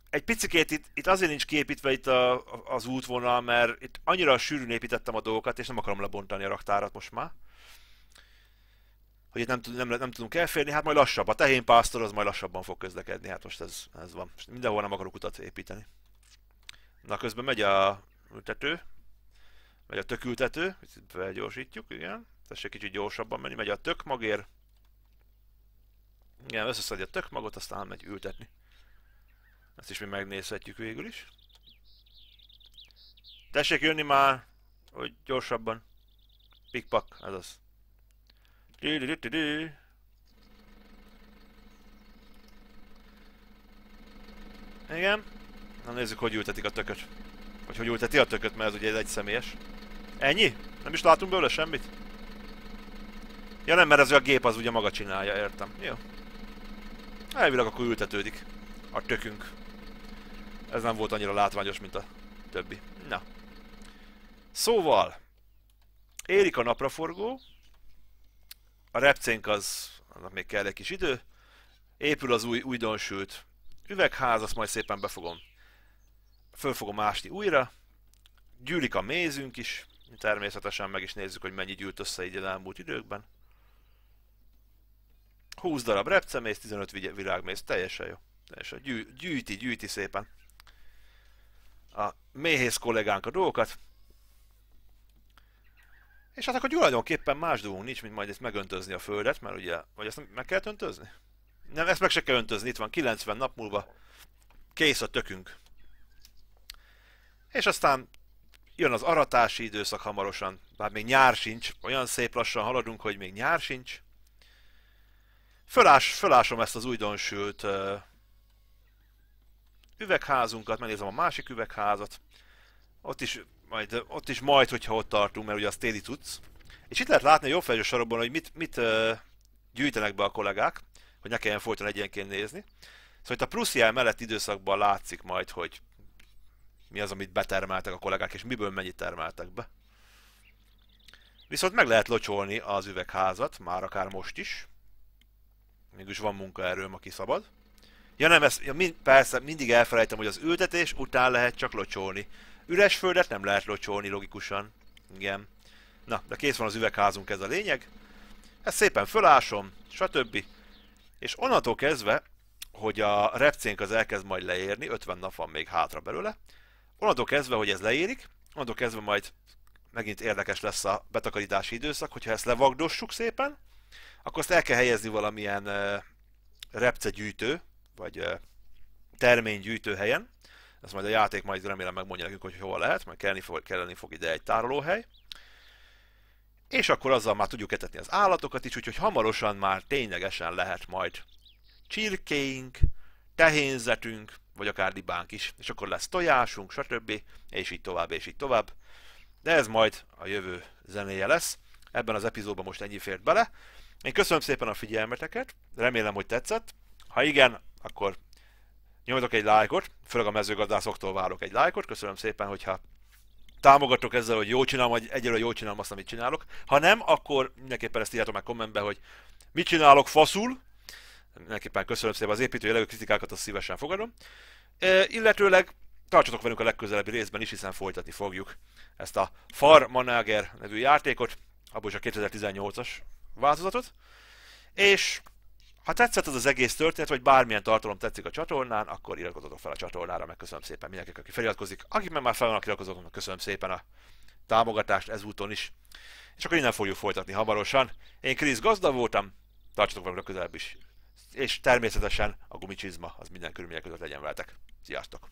Egy picikét itt azért nincs kiépítve itt az útvonal, mert itt annyira sűrűn építettem a dolgokat, és nem akarom lebontani a raktárat most már. Hogy itt nem tudunk elférni, hát majd lassabb. A tehénpásztor az majd lassabban fog közlekedni, hát most ez van. Most mindenhol nem akarok utat építeni. Na, közben megy a ültető. Megy a tökültető, itt felgyorsítjuk, igen. Tessék kicsit gyorsabban menni, megy a tökmagér. Igen, összeszedje a tökmagot, aztán megy ültetni. Ezt is mi megnézhetjük végül is. Tessék jönni már, hogy gyorsabban. Pikpak, ez az. Igen. Na nézzük, hogy ültetik a tököt. Vagy hogy ülteti a tököt, mert ez ugye egy személyes. Ennyi? Nem is látunk belőle semmit? Ja nem, mert ez a gép az ugye maga csinálja, értem. Jó. Elvileg akkor ültetődik a tökünk. Ez nem volt annyira látványos, mint a többi. Na. Szóval. Érik a napraforgó. A repcénk az, annak még kell egy kis idő. Épül az új újdonsült üvegház, azt majd szépen befogom. Föl fogom ásni újra. Gyűlik a mézünk is. Természetesen meg is nézzük, hogy mennyi gyűlt össze így az elmúlt időkben. 20 darab repcemész, 15 virágmész. Teljesen jó. Teljesen. Gyűjti szépen. A méhész kollégánk a dolgokat. És hát akkor tulajdonképpen más dolgunk nincs, mint majd ezt megöntözni a földet, mert ugye... Vagy ezt meg kell öntözni? Nem, ezt meg se kell öntözni, itt van 90 nap múlva. Kész a tökünk. És aztán jön az aratási időszak hamarosan, bár még nyár sincs, olyan szép lassan haladunk, hogy még nyár sincs. Fölásom ezt az újdonsült üvegházunkat, megnézem a másik üvegházat. Ott is majd, hogyha ott tartunk, mert ugye az téli tudsz. És itt lehet látni a jobb felső sarokban, hogy mit gyűjtenek be a kollégák, hogy ne kelljen folyton egyenként nézni. Szóval itt a Prusszián mellett időszakban látszik majd, hogy mi az, amit betermeltek a kollégák, és miből mennyit termeltek be. Viszont meg lehet locsolni az üvegházat, már akár most is. Mégis van munkaerőm, aki szabad. Ja nem, persze mindig elfelejtem, hogy az ültetés után lehet csak locsolni. Üres földet nem lehet locsolni logikusan. Igen. Na, de kész van az üvegházunk, ez a lényeg. Ezt szépen fölásom, stb. És onnantól kezdve, hogy a repcénk az elkezd majd leérni, 50 nap van még hátra belőle. Onnantól kezdve, hogy ez leérik, onnantól kezdve majd megint érdekes lesz a betakarítási időszak, hogyha ezt levagdossuk szépen, akkor azt el kell helyezni valamilyen repcegyűjtő, vagy terménygyűjtő helyen. Ezt majd a játék majd remélem megmondja nekünk, hogy hol lehet, majd kelleni fog ide egy tárolóhely. És akkor azzal már tudjuk etetni az állatokat is, úgyhogy hamarosan már ténylegesen lehet majd csirkéink, tehénzetünk, vagy akár libánk is, és akkor lesz tojásunk, stb. És így tovább, és így tovább. De ez majd a jövő zenéje lesz. Ebben az epizódban most ennyi fért bele. Én köszönöm szépen a figyelmeteket, remélem, hogy tetszett. Ha igen, akkor nyomjatok egy lájkot, főleg a mezőgazdászoktól várok egy lájkot. Köszönöm szépen, hogyha támogatok ezzel, hogy jól csinálom, vagy egyelőre jól csinálom azt, amit csinálok. Ha nem, akkor mindenképpen ezt írjátok meg kommentbe, hogy mit csinálok faszul. Mindenképpen köszönöm szépen az építő jellegű kritikákat, azt szívesen fogadom. Illetőleg tartsatok velünk a legközelebbi részben is, hiszen folytatni fogjuk ezt a Farm Manager nevű játékot, abból is a 2018-as változatot. És ha tetszett ez az egész történet, vagy bármilyen tartalom tetszik a csatornán, akkor iratkozzatok fel a csatornára, megköszönöm szépen mindenkinek, aki feliratkozik. Akik meg már fel vannak iratkozóknak, köszönöm szépen a támogatást ezúton is. És akkor innen fogjuk folytatni hamarosan. Én Krisz gazda voltam, tartsatok velünk a közelebb is. És természetesen a gumicsizma az minden körülmények között legyen veletek. Sziasztok!